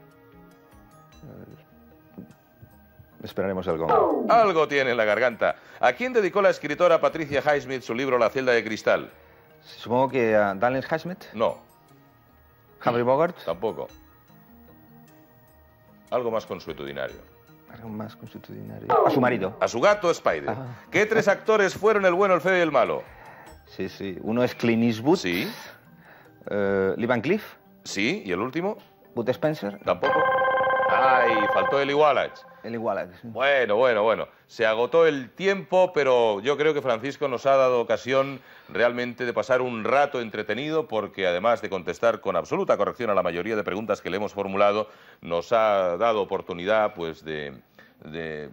Esperaremos algo. Algo tiene en la garganta. ¿A quién dedicó la escritora Patricia Highsmith su libro La celda de cristal? Supongo que a Daniel Highsmith. No. ¿Humphrey Bogart? Tampoco. Algo más consuetudinario. Algo más consuetudinario. A su marido. A su gato Spider. Ah. ¿Qué tres actores fueron el bueno, el feo y el malo? Sí, sí. Uno es Clint Eastwood. Sí. Uh, Lee Van Cleef. Sí. ¿Y el último? Bud Spencer. Tampoco. Ay, faltó Eli Wallach. Eli Wallach. Sí. Bueno, bueno, bueno. Se agotó el tiempo, pero yo creo que Francisco nos ha dado ocasión realmente de pasar un rato entretenido, porque además de contestar con absoluta corrección a la mayoría de preguntas que le hemos formulado, nos ha dado oportunidad pues de, de,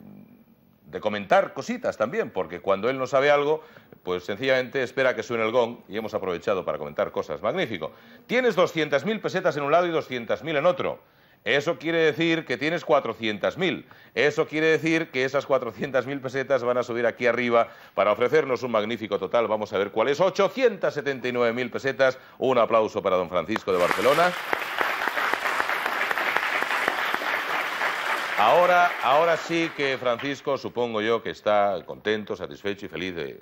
de comentar cositas también, porque cuando él no sabe algo, pues sencillamente espera que suene el gong y hemos aprovechado para comentar cosas. Magnífico. Tienes doscientas mil pesetas en un lado y doscientas mil en otro. Eso quiere decir que tienes cuatrocientas mil. Eso quiere decir que esas cuatrocientas mil pesetas van a subir aquí arriba para ofrecernos un magnífico total. Vamos a ver cuál es. ochocientas setenta y nueve mil pesetas. Un aplauso para don Francisco de Barcelona. Ahora, ahora sí que Francisco, supongo yo, que está contento, satisfecho y feliz de,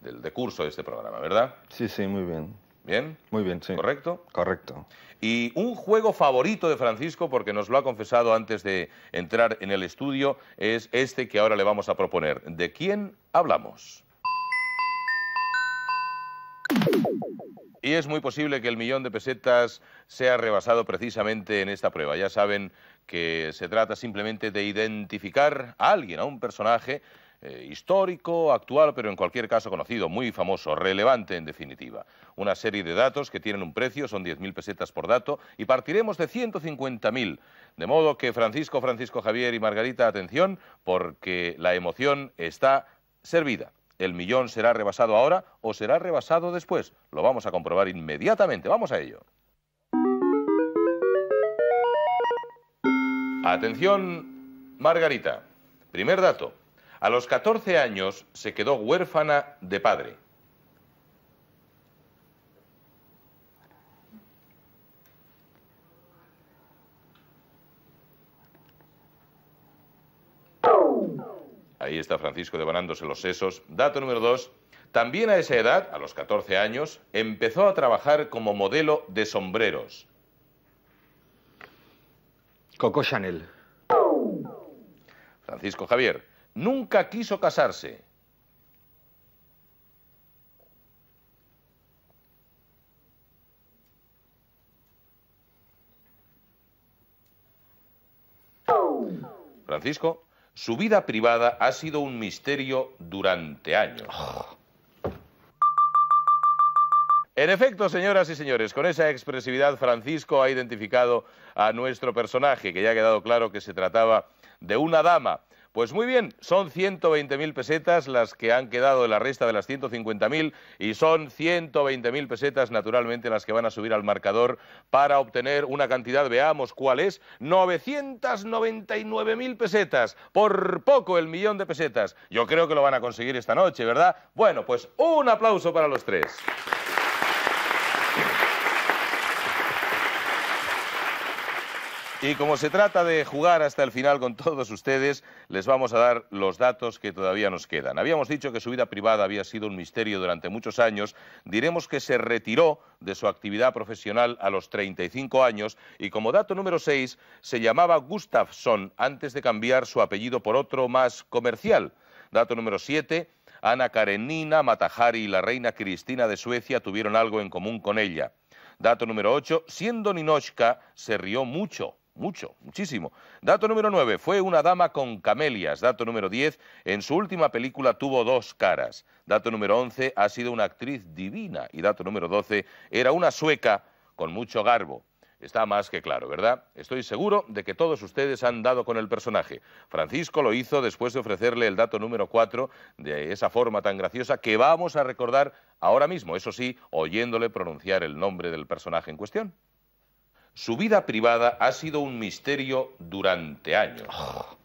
del de curso de este programa, ¿verdad? Sí, sí, muy bien. ¿Bien? Muy bien, sí. ¿Correcto? Correcto. Y un juego favorito de Francisco, porque nos lo ha confesado antes de entrar en el estudio, es este que ahora le vamos a proponer. ¿De quién hablamos? Y es muy posible que el millón de pesetas sea rebasado precisamente en esta prueba. Ya saben que se trata simplemente de identificar a alguien, a un personaje eh, histórico, actual, pero en cualquier caso conocido, muy famoso, relevante en definitiva. Una serie de datos que tienen un precio, son diez mil pesetas por dato, y partiremos de ciento cincuenta mil. De modo que Francisco, Francisco Javier y Margarita, atención, porque la emoción está servida. ¿El millón será rebasado ahora o será rebasado después? Lo vamos a comprobar inmediatamente, vamos a ello. Atención, Margarita. Primer dato. A los catorce años se quedó huérfana de padre. Ahí está Francisco devanándose los sesos. Dato número dos. También a esa edad, a los catorce años, empezó a trabajar como modelo de sombreros. Coco Chanel. Francisco Javier, nunca quiso casarse. Francisco, su vida privada ha sido un misterio durante años. Oh. En efecto, señoras y señores, con esa expresividad Francisco ha identificado a nuestro personaje, que ya ha quedado claro que se trataba de una dama. Pues muy bien, son ciento veinte mil pesetas las que han quedado de la resta de las ciento cincuenta mil y son ciento veinte mil pesetas naturalmente las que van a subir al marcador para obtener una cantidad, veamos cuál es, novecientas noventa y nueve mil pesetas, por poco el millón de pesetas. Yo creo que lo van a conseguir esta noche, ¿verdad? Bueno, pues un aplauso para los tres. Y como se trata de jugar hasta el final con todos ustedes, les vamos a dar los datos que todavía nos quedan. Habíamos dicho que su vida privada había sido un misterio durante muchos años. Diremos que se retiró de su actividad profesional a los treinta y cinco años y como dato número seis se llamaba Gustafsson antes de cambiar su apellido por otro más comercial. Dato número siete, Ana Karenina, Matajari y la reina Cristina de Suecia tuvieron algo en común con ella. Dato número ocho, siendo Ninochka se rió mucho. Mucho, muchísimo. Dato número nueve, fue una dama con camelias. Dato número diez, en su última película tuvo dos caras. Dato número once, ha sido una actriz divina. Y dato número doce, era una sueca con mucho garbo. Está más que claro, ¿verdad? Estoy seguro de que todos ustedes han dado con el personaje. Francisco lo hizo después de ofrecerle el dato número cuatro de esa forma tan graciosa que vamos a recordar ahora mismo, eso sí, oyéndole pronunciar el nombre del personaje en cuestión. Su vida privada ha sido un misterio durante años. Oh,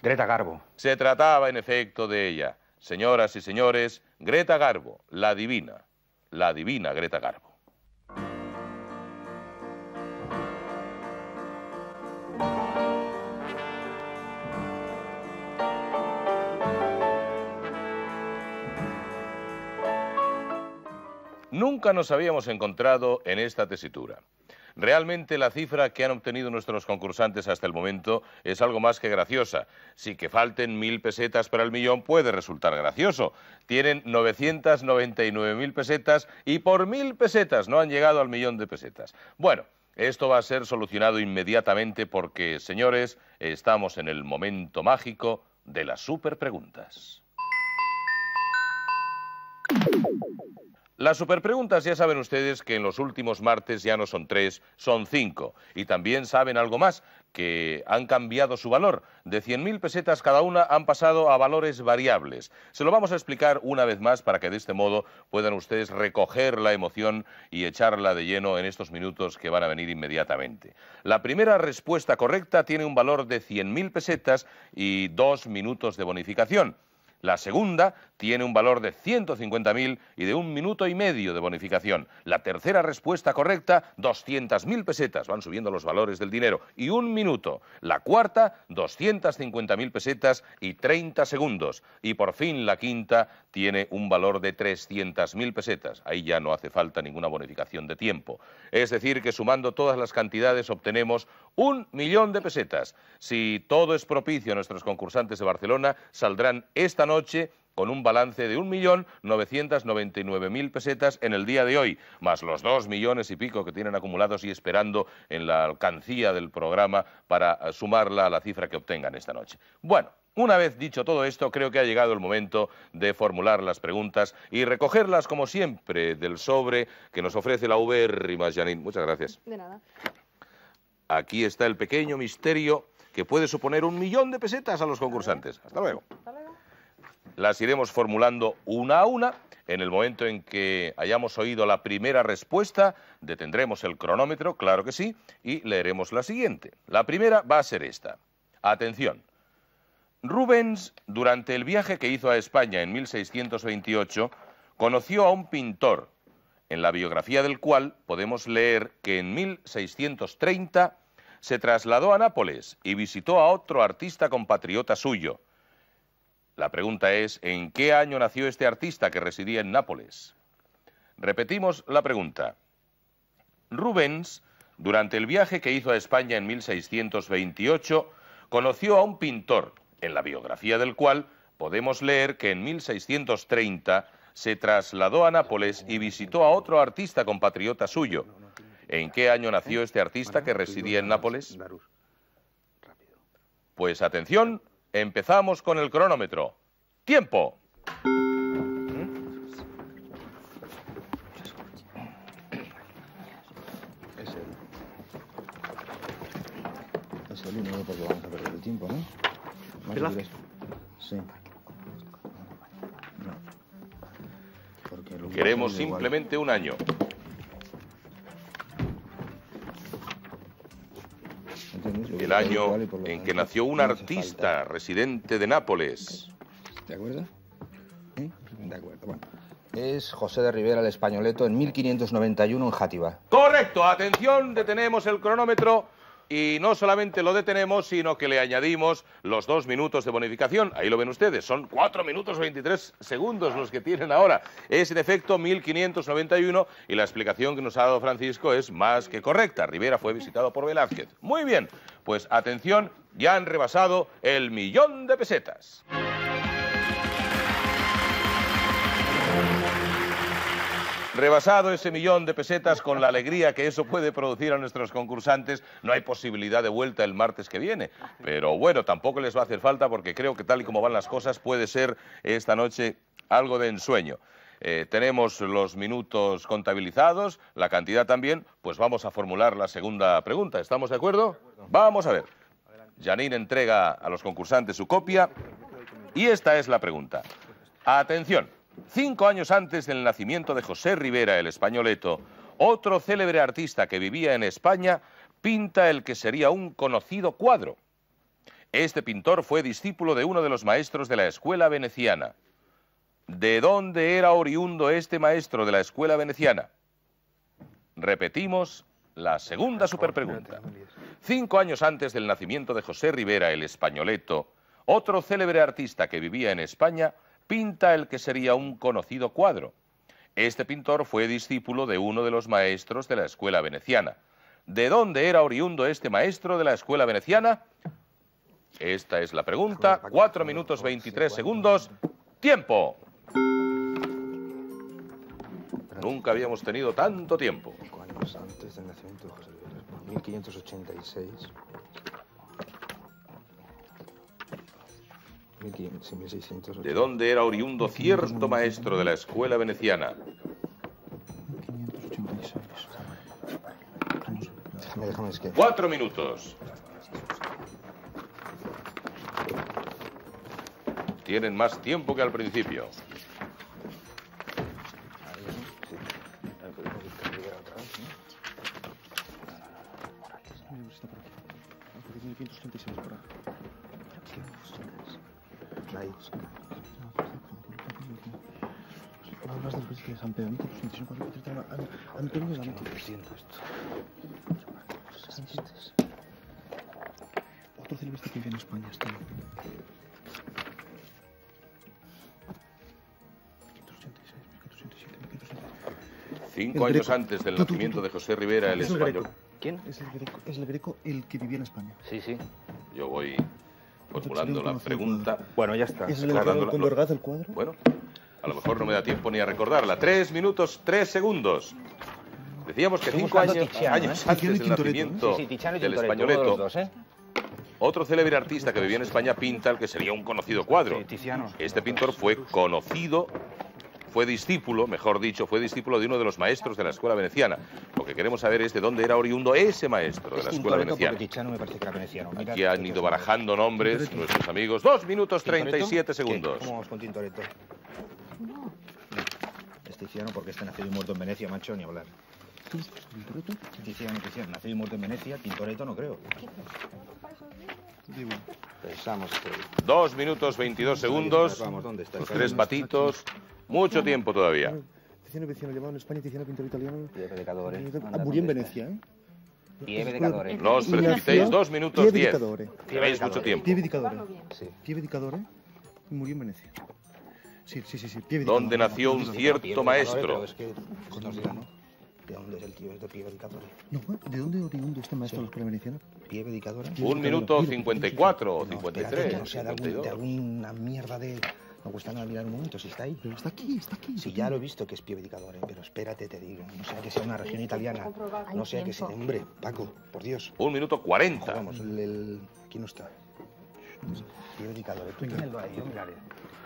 Greta Garbo. Se trataba, en efecto, de ella. Señoras y señores, Greta Garbo, la divina, la divina Greta Garbo. Nunca nos habíamos encontrado en esta tesitura. Realmente la cifra que han obtenido nuestros concursantes hasta el momento es algo más que graciosa. Si que falten mil pesetas para el millón puede resultar gracioso. Tienen novecientas noventa y nueve mil pesetas y por mil pesetas no han llegado al millón de pesetas. Bueno, esto va a ser solucionado inmediatamente porque, señores, estamos en el momento mágico de las superpreguntas. Las superpreguntas ya saben ustedes que en los últimos martes ya no son tres, son cinco. Y también saben algo más, que han cambiado su valor. De cien mil pesetas cada una han pasado a valores variables. Se lo vamos a explicar una vez más para que de este modo puedan ustedes recoger la emoción y echarla de lleno en estos minutos que van a venir inmediatamente. La primera respuesta correcta tiene un valor de cien mil pesetas y dos minutos de bonificación. La segunda tiene un valor de ciento cincuenta mil y de un minuto y medio de bonificación. La tercera respuesta correcta, doscientas mil pesetas. Van subiendo los valores del dinero. Y un minuto. La cuarta, doscientas cincuenta mil pesetas y treinta segundos. Y por fin la quinta tiene un valor de trescientas mil pesetas. Ahí ya no hace falta ninguna bonificación de tiempo. Es decir, que sumando todas las cantidades obtenemos un millón de pesetas. Si todo es propicio a nuestros concursantes de Barcelona, saldrán esta noche con un balance de un millón novecientas noventa y nueve mil pesetas en el día de hoy, más los dos millones y pico que tienen acumulados y esperando en la alcancía del programa para sumarla a la cifra que obtengan esta noche. Bueno, una vez dicho todo esto, creo que ha llegado el momento de formular las preguntas y recogerlas, como siempre, del sobre que nos ofrece la ubérrima Janine. Muchas gracias. De nada. Aquí está el pequeño misterio que puede suponer un millón de pesetas a los concursantes. Hasta luego. Hasta luego. Las iremos formulando una a una. En el momento en que hayamos oído la primera respuesta, detendremos el cronómetro, claro que sí, y leeremos la siguiente. La primera va a ser esta. Atención. Rubens, durante el viaje que hizo a España en mil seiscientos veintiocho, conoció a un pintor, en la biografía del cual podemos leer que en mil seiscientos treinta se trasladó a Nápoles y visitó a otro artista compatriota suyo. La pregunta es, ¿en qué año nació este artista que residía en Nápoles? Repetimos la pregunta. Rubens, durante el viaje que hizo a España en mil seiscientos veintiocho, conoció a un pintor, en la biografía del cual podemos leer que en mil seiscientos treinta se trasladó a Nápoles y visitó a otro artista compatriota suyo. ¿En qué año nació este artista que residía en Nápoles? Pues atención, empezamos con el cronómetro. ¡Tiempo! Es el uno porque vamos a perder el tiempo, ¿no? ¿Velázquez? Sí. No. Queremos simplemente igual. Un año. El año en que nació un artista residente de Nápoles. ¿De acuerdo? ¿Eh? De acuerdo. Bueno. Es José de Ribera el Españoleto en mil quinientos noventa y uno en Játiva. Correcto. Atención, detenemos el cronómetro. Y no solamente lo detenemos, sino que le añadimos los dos minutos de bonificación. Ahí lo ven ustedes, son cuatro minutos veintitrés segundos los que tienen ahora. Es, en efecto, mil quinientos noventa y uno y la explicación que nos ha dado Francisco es más que correcta. Ribera fue visitado por Velázquez. Muy bien, pues atención, ya han rebasado el millón de pesetas. Rebasado ese millón de pesetas, con la alegría que eso puede producir a nuestros concursantes, no hay posibilidad de vuelta el martes que viene. Pero bueno, tampoco les va a hacer falta porque creo que tal y como van las cosas puede ser esta noche algo de ensueño. Eh, tenemos los minutos contabilizados, la cantidad también, pues vamos a formular la segunda pregunta. ¿Estamos de acuerdo? Vamos a ver. Janine entrega a los concursantes su copia y esta es la pregunta. Atención. Cinco años antes del nacimiento de José Ribera, el Españoleto, otro célebre artista que vivía en España pinta el que sería un conocido cuadro. Este pintor fue discípulo de uno de los maestros de la escuela veneciana. ¿De dónde era oriundo este maestro de la escuela veneciana? Repetimos la segunda superpregunta. Cinco años antes del nacimiento de José Ribera, el Españoleto, otro célebre artista que vivía en España pinta el que sería un conocido cuadro. Este pintor fue discípulo de uno de los maestros de la escuela veneciana. ¿De dónde era oriundo este maestro de la escuela veneciana? Esta es la pregunta. cuatro minutos veintitrés segundos. ¡Tiempo! Nunca habíamos tenido tanto tiempo. Cinco años antes del nacimiento de José Ribera, por mil quinientos ochenta y seis... ¿De dónde era oriundo cierto maestro de la escuela veneciana? Cuatro minutos. Tienen más tiempo que al principio. Otro célebre que vive en España está. Cinco años antes del nacimiento de José Ribera, el español. ¿Quién? Es el greco, es el greco el que vivía en España. Sí, sí. Yo voy formulando la pregunta. Bueno, ya está. ¿Es el Condorgaz el cuadro? Bueno, a lo mejor no me da tiempo ni a recordarla. Tres minutos, tres segundos. Decíamos que cinco años, Tiziano, años ¿eh? antes del nacimiento sí, sí, del Españoleto, dos, ¿eh? otro célebre artista que vivía en España pinta el que sería un conocido cuadro. Sí, este pintor fue conocido, fue discípulo, mejor dicho, fue discípulo de uno de los maestros de la escuela veneciana. Lo que queremos saber es de dónde era oriundo ese maestro es de la escuela veneciana. Me parece que era veneciano. Mira, Aquí han ido barajando nombres Tintoretto. nuestros amigos. Dos minutos treinta y siete segundos. ¿Qué? ¿Cómo vamos con Tintoretto? No. Es Tiziano porque está nacido y muerto en Venecia, macho, ni hablar. ¿Tintoretto? Tiziano, Tiziano, nacido y muerto en Venecia, Tintoretto no creo. Pensamos que... Dos minutos veintidós segundos. Vamos, ¿dónde está? Los tres patitos. Mucho tiempo todavía. Tiziano, Tiziano, llevado en España, Tiziano, pintor italiano. Pieve de Cadore. Murió en Venecia, ¿eh? Pieve de Cadore. No os precipitéis, dos minutos diez. Lleváis mucho tiempo. Pieve de Cadore. Pieve de Cadore. Murió en Venecia. Sí, sí, sí. Donde nació un cierto maestro. ¿De dónde es el tío? ¿Es de Pieve de Cadore? No, ¿de dónde oriundo este maestro de la escuela veneciana? Pieve de Cadore. Un minuto cincuenta y cuatro o cincuenta y tres. No sea de alguna mierda de... Me gusta nada mirar un momento, si está ahí. Pero está aquí, está aquí. Sí, ya lo he visto que es Pieve de Cadore, pero espérate, te digo. No sea que sea una región italiana, no sea que sea... Hombre, Paco, por Dios. Un minuto cuarenta. Vamos, el... el... Aquí no está. Pieve de Cadore, tú tenlo ahí, yo miraré.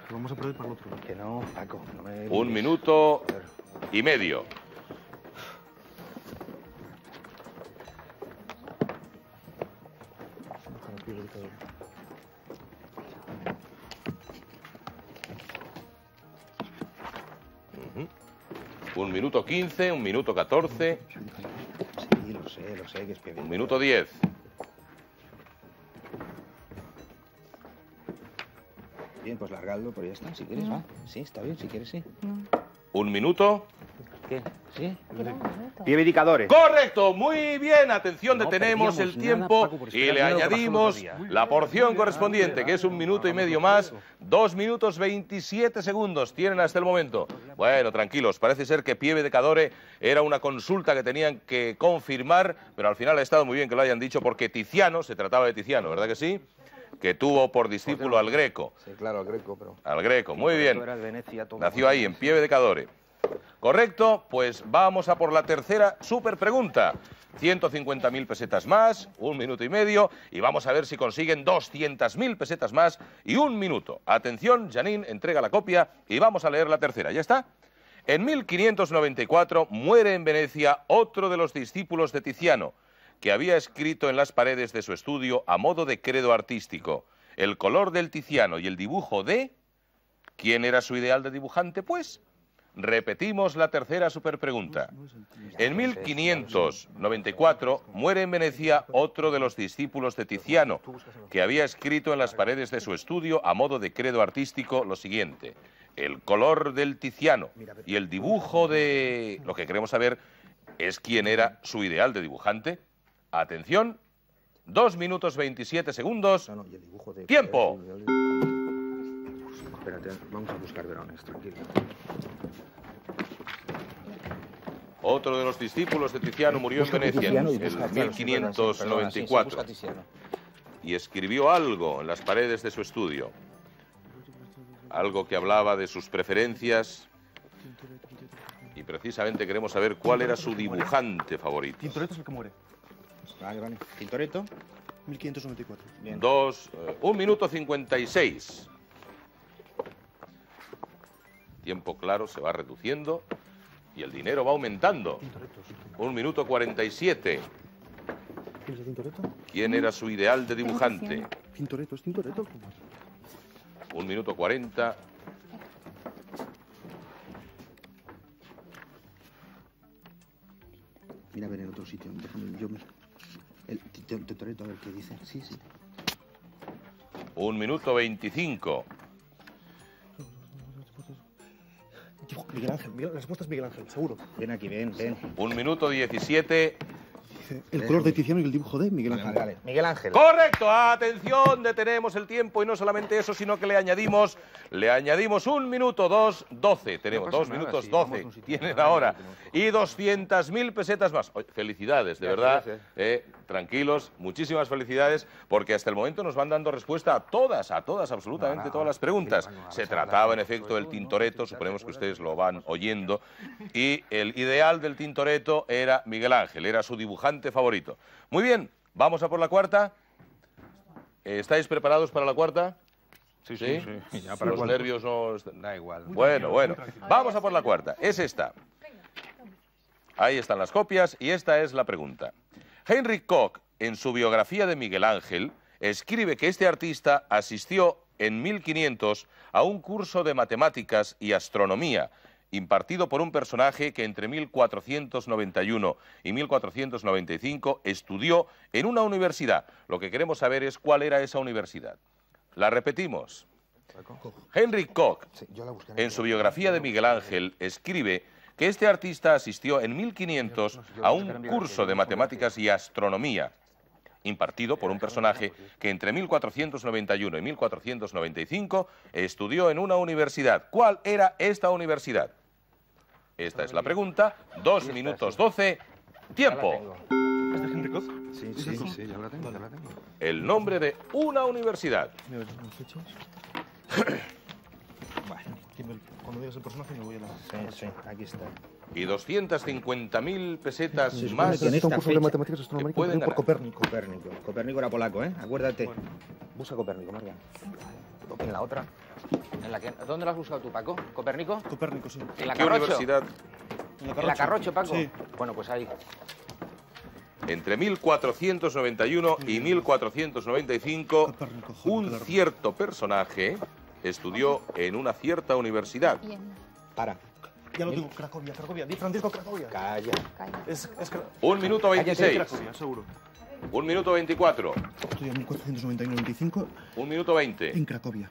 Lo vamos a perder para el otro. Que no, Paco, no me... Un minuto y medio. Un minuto quince, un minuto catorce. Sí, lo sé, lo sé, que es piedra. Un minuto diez. Bien, pues largadlo, pero ya está, si quieres, ¿va? Sí, está bien, si quieres, sí. Un minuto. ¿Qué? ¿Sí? Pieve de Cadore. Correcto, muy bien, atención, no, detenemos el tiempo nada, Paco, y le añadimos la porción correspondiente, que es un minuto y medio más, dos minutos veintisiete segundos tienen hasta el momento. Bueno, tranquilos, parece ser que Pieve de Cadore era una consulta que tenían que confirmar, pero al final ha estado muy bien que lo hayan dicho porque Tiziano, se trataba de Tiziano, ¿verdad que sí? Que tuvo por discípulo al Greco. Sí, claro, al Greco, pero... Al Greco, muy bien. Nació ahí, en Pieve de Cadore. Correcto, pues vamos a por la tercera super pregunta. ciento cincuenta mil pesetas más, un minuto y medio, y vamos a ver si consiguen doscientas mil pesetas más y un minuto. Atención, Janine entrega la copia y vamos a leer la tercera. ¿Ya está? En mil quinientos noventa y cuatro muere en Venecia otro de los discípulos de Tiziano, que había escrito en las paredes de su estudio a modo de credo artístico: el color del Tiziano y el dibujo de... ¿Quién era su ideal de dibujante, pues? Repetimos la tercera superpregunta. En mil quinientos noventa y cuatro muere en Venecia otro de los discípulos de Tiziano, que había escrito en las paredes de su estudio a modo de credo artístico lo siguiente: el color del Tiziano y el dibujo de... Lo que queremos saber es quién era su ideal de dibujante. Atención, dos minutos veintisiete segundos. ¡Tiempo! Espérate, vamos a buscar Verones, tranquilo. Otro de los discípulos de Tiziano murió en Venecia en mil quinientos noventa y cuatro y escribió algo en las paredes de su estudio, algo que hablaba de sus preferencias, y precisamente queremos saber cuál era su dibujante favorito. Tintoretto es el que muere. Vale, vale. Tintoretto, mil quinientos noventa y cuatro. Bien. Dos, eh, un minuto cincuenta y seis. Tiempo, claro, se va reduciendo y el dinero va aumentando. Un minuto cuarenta y siete. ¿Quién era su ideal de dibujante? Un minuto cuarenta. Mira, a ver en otro sitio. Déjame, yo me... El Tintoretto, a ver qué dice. Sí, sí. Un minuto veinticinco. Miguel Ángel, mira, la respuesta es Miguel Ángel, seguro. Ven aquí, ven, ven. Un minuto diecisiete. dice. El color de Tiziano y el dibujo de Miguel Ángel. Vale, Miguel Ángel. Correcto. Atención, detenemos el tiempo y no solamente eso, sino que le añadimos, le añadimos un minuto, dos, doce. Tenemos dos minutos, doce. Tienen ahora. Y doscientas mil pesetas más. Oye, felicidades, de verdad. Eh, tranquilos, muchísimas felicidades, porque hasta el momento nos van dando respuesta a todas, a todas, absolutamente todas las preguntas. Se trataba, en efecto, del Tintoretto, suponemos que ustedes lo van oyendo, y el ideal del Tintoretto era Miguel Ángel, era su dibujante favorito. Muy bien, vamos a por la cuarta. ¿Estáis preparados para la cuarta? Sí, sí, sí. sí. Ya para los igual. nervios no... Da igual. Bueno, bueno, vamos a por la cuarta. Es esta. Ahí están las copias y esta es la pregunta. Heinrich Koch, en su biografía de Miguel Ángel, escribe que este artista asistió en mil quinientos a un curso de matemáticas y astronomía impartido por un personaje que entre mil cuatrocientos noventa y uno y mil cuatrocientos noventa y cinco estudió en una universidad. Lo que queremos saber es cuál era esa universidad. La repetimos. Heinrich Koch, en su biografía de Miguel Ángel, escribe que este artista asistió en mil quinientos a un curso de matemáticas y astronomía impartido por un personaje que entre mil cuatrocientos noventa y uno y mil cuatrocientos noventa y cinco estudió en una universidad. ¿Cuál era esta universidad? Esta es la pregunta. Dos minutos doce. Tiempo. ¿Es de Henry Koch? Sí, sí, sí, ya la tengo, ya la tengo. El nombre de una universidad. Cuando digas el personaje me voy a la... Sí, sí, aquí está. Y doscientas cincuenta mil pesetas sí, más... En esta fecha, de matemáticas astronómicas pueden por Copérnico. Copérnico. Copérnico era polaco, ¿eh? Acuérdate. Bueno. Busca Copérnico, María. En la otra. ¿En la que... ¿Dónde la has buscado tú, Paco? ¿Copérnico? Copérnico, sí. ¿En la ¿Qué Carrocho? Universidad? ¿En la Carrocho, ¿En la Carrocho Paco? Sí. Bueno, pues ahí. Entre mil cuatrocientos noventa y uno y mil cuatrocientos noventa y cinco, Copérnico, joder, un cierto personaje... estudió en una cierta universidad. Bien. Para. Ya lo digo, Cracovia, Cracovia. Di Francisco Cracovia. Calla. Calla. Es, es cra... Un minuto veintiséis. Cracovia, seguro. Un minuto veinticuatro. Estudió en mil cuatrocientos noventa y uno noventa y cinco. Un minuto veinte. En Cracovia.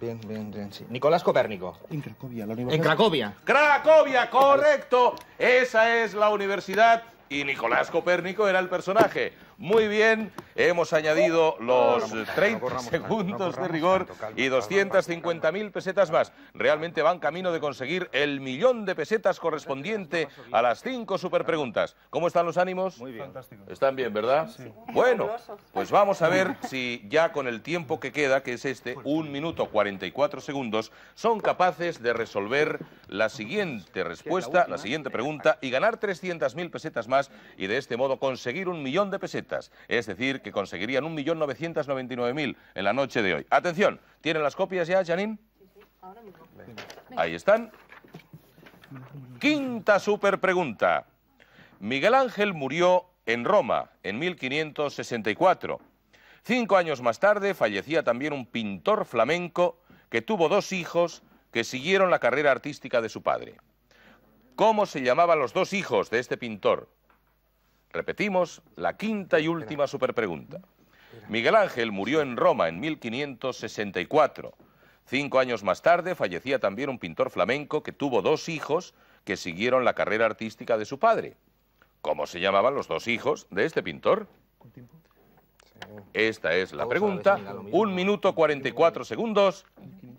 Bien, bien, bien, sí. Nicolás Copérnico. En Cracovia, la universidad. En Cracovia. Cracovia, correcto. Esa es la universidad. Y Nicolás Copérnico era el personaje. Muy bien, hemos añadido los treinta segundos de rigor y doscientas cincuenta mil pesetas más. Realmente van camino de conseguir el millón de pesetas correspondiente a las cinco superpreguntas. ¿Cómo están los ánimos? Muy bien. Fantástico. ¿Están bien, verdad? Sí. Bueno, pues vamos a ver si ya con el tiempo que queda, que es este, un minuto cuarenta y cuatro segundos, son capaces de resolver la siguiente respuesta, la siguiente pregunta, y ganar trescientas mil pesetas más y de este modo conseguir un millón de pesetas. Es decir, que conseguirían un millón novecientos noventa y nueve mil en la noche de hoy. Atención, ¿tienen las copias ya, Janine? Sí, sí, ahora mismo. Ahí están. Quinta superpregunta. Miguel Ángel murió en Roma en mil quinientos sesenta y cuatro. Cinco años más tarde fallecía también un pintor flamenco que tuvo dos hijos que siguieron la carrera artística de su padre. ¿Cómo se llamaban los dos hijos de este pintor? Repetimos la quinta y última superpregunta. Miguel Ángel murió en Roma en mil quinientos sesenta y cuatro. Cinco años más tarde fallecía también un pintor flamenco que tuvo dos hijos que siguieron la carrera artística de su padre. ¿Cómo se llamaban los dos hijos de este pintor? Esta es la pregunta. Un minuto cuarenta y cuatro segundos.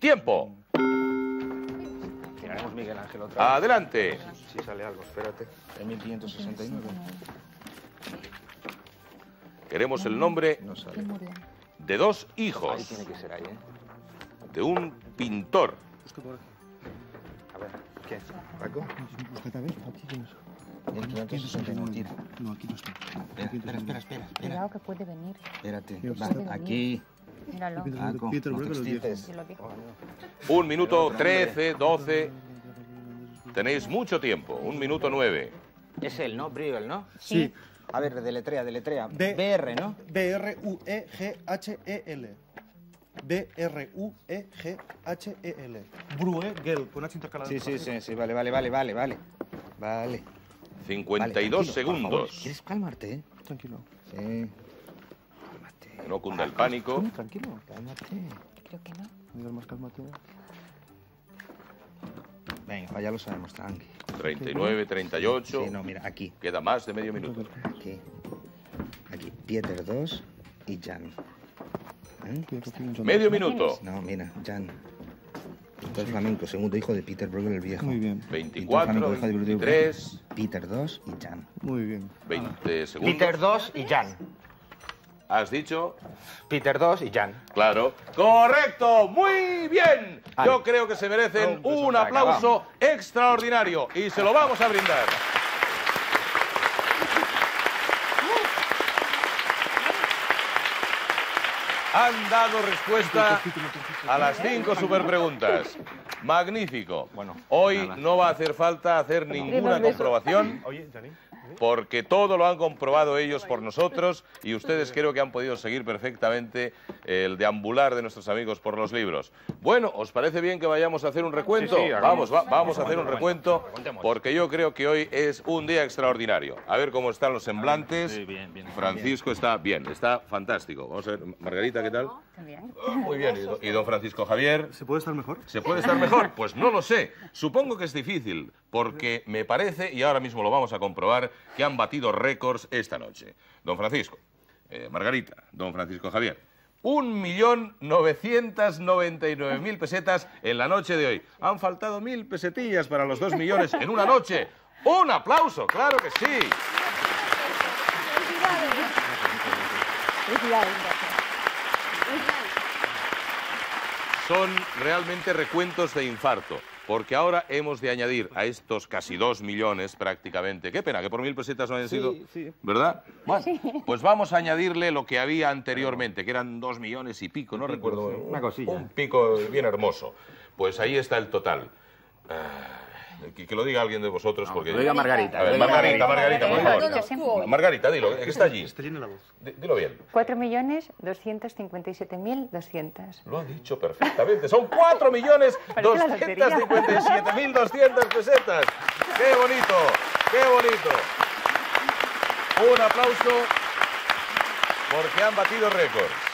¡Tiempo! Miguel Ángel otra vez. Adelante. Si sale algo, espérate. En mil quinientos sesenta y nueve. Queremos el nombre de dos hijos de un pintor. A ver, ¿qué? ¿Paco? mil quinientos sesenta y nueve. No, aquí no está. Espera, espera, espera. Cuidado que puede venir. Espérate, va, aquí. Míralo. Paco, no te extiendes. Un minuto trece, doce. Tenéis mucho tiempo. Un minuto nueve. Es él, ¿no? Briegel, ¿no? Sí. A ver, deletrea, deletrea. B R, ¿no? B R U E G H E L. B R U E G H E L. Bruegel, con H intercalada. Sí, sí, sí, sí, vale, vale, vale, vale, vale. Vale. cincuenta y dos segundos. ¿Quieres calmarte, eh? Tranquilo. Sí. Cálmate. No cunda el pánico. Tranquilo. Cálmate. Creo que no. Mira, más cálmate. Venga, ya lo sabemos, tranqui. treinta y nueve, treinta y ocho. Sí, no, mira, aquí. Queda más de medio minuto. Aquí. Aquí. Pieter dos y Jan. ¿Eh? Medio minuto. No, mira, Jan. Pintor flamenco, segundo hijo de Peter Bruegel el Viejo. Muy bien. veinticuatro, veintitrés. Peter dos y Jan. Muy bien. veinte segundos. Peter dos y Jan. ¿Has dicho? Peter dos y Jan. Claro. ¡Correcto! ¡Muy bien! Yo creo que se merecen un aplauso extraordinario y se lo vamos a brindar. Han dado respuesta a las cinco superpreguntas. Magnífico. Hoy no va a hacer falta hacer ninguna comprobación porque todo lo han comprobado ellos por nosotros y ustedes creo que han podido seguir perfectamente el deambular de nuestros amigos por los libros. Bueno, ¿os parece bien que vayamos a hacer un recuento? Sí, sí, vamos, va, vamos a hacer un recuento porque yo creo que hoy es un día extraordinario. A ver cómo están los semblantes. Sí, bien, bien. Francisco está bien, está fantástico. Vamos a ver, Margarita, ¿qué tal? Bien. Muy bien. ¿Y don Francisco Javier? ¿Se puede estar mejor? ¿Se puede estar mejor? Pues no lo sé. Supongo que es difícil porque me parece, y ahora mismo lo vamos a comprobar, que han batido récords esta noche. Don Francisco, eh, Margarita, don Francisco Javier, un millón novecientas noventa y nueve mil pesetas en la noche de hoy. Han faltado mil pesetillas para los dos millones en una noche. ¡Un aplauso! ¡Claro que sí! Son realmente recuentos de infarto. Porque ahora hemos de añadir a estos casi dos millones prácticamente. Qué pena que por mil pesetas no hayan sido, sí, sí. ¿Verdad? Bueno, sí. Pues vamos a añadirle lo que había anteriormente, que eran dos millones y pico, no un recuerdo. Pico, una cosilla. Un pico bien hermoso. Pues ahí está el total. Uh, que, que lo diga alguien de vosotros. No, porque... Lo diga Margarita. A ver, Margarita, Margarita, Margarita, por favor. Margarita, dilo, que está allí. Está llena la voz. Dilo bien. cuatro millones doscientas cincuenta y siete mil doscientas. Lo ha dicho perfectamente. Son cuatro millones doscientas cincuenta y siete mil doscientas pesetas. ¡Qué bonito! ¡Qué bonito! Un aplauso porque han batido récords.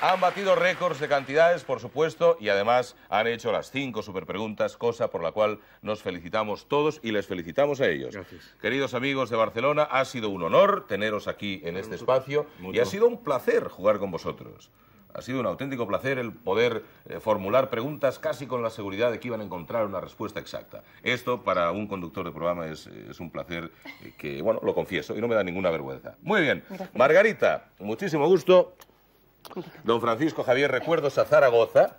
Han batido récords de cantidades, por supuesto, y además han hecho las cinco superpreguntas, cosa por la cual nos felicitamos todos y les felicitamos a ellos. Gracias. Queridos amigos de Barcelona, ha sido un honor teneros aquí en este espacio y ha sido un placer jugar con vosotros. Ha sido un auténtico placer el poder eh, formular preguntas casi con la seguridad de que iban a encontrar una respuesta exacta. Esto para un conductor de programa es, es un placer eh, que, bueno, lo confieso y no me da ninguna vergüenza. Muy bien. Gracias. Margarita, muchísimo gusto. Don Francisco Javier, recuerdos a Zaragoza,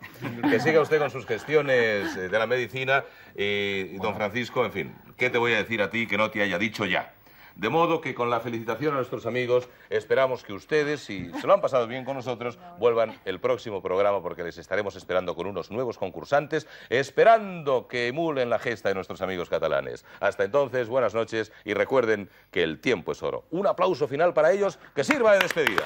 que siga usted con sus gestiones de la medicina. Eh, don Francisco, en fin, ¿qué te voy a decir a ti que no te haya dicho ya? De modo que con la felicitación a nuestros amigos, esperamos que ustedes, si se lo han pasado bien con nosotros, vuelvan el próximo programa porque les estaremos esperando con unos nuevos concursantes, esperando que emulen la gesta de nuestros amigos catalanes. Hasta entonces, buenas noches y recuerden que el tiempo es oro. Un aplauso final para ellos que sirva de despedida.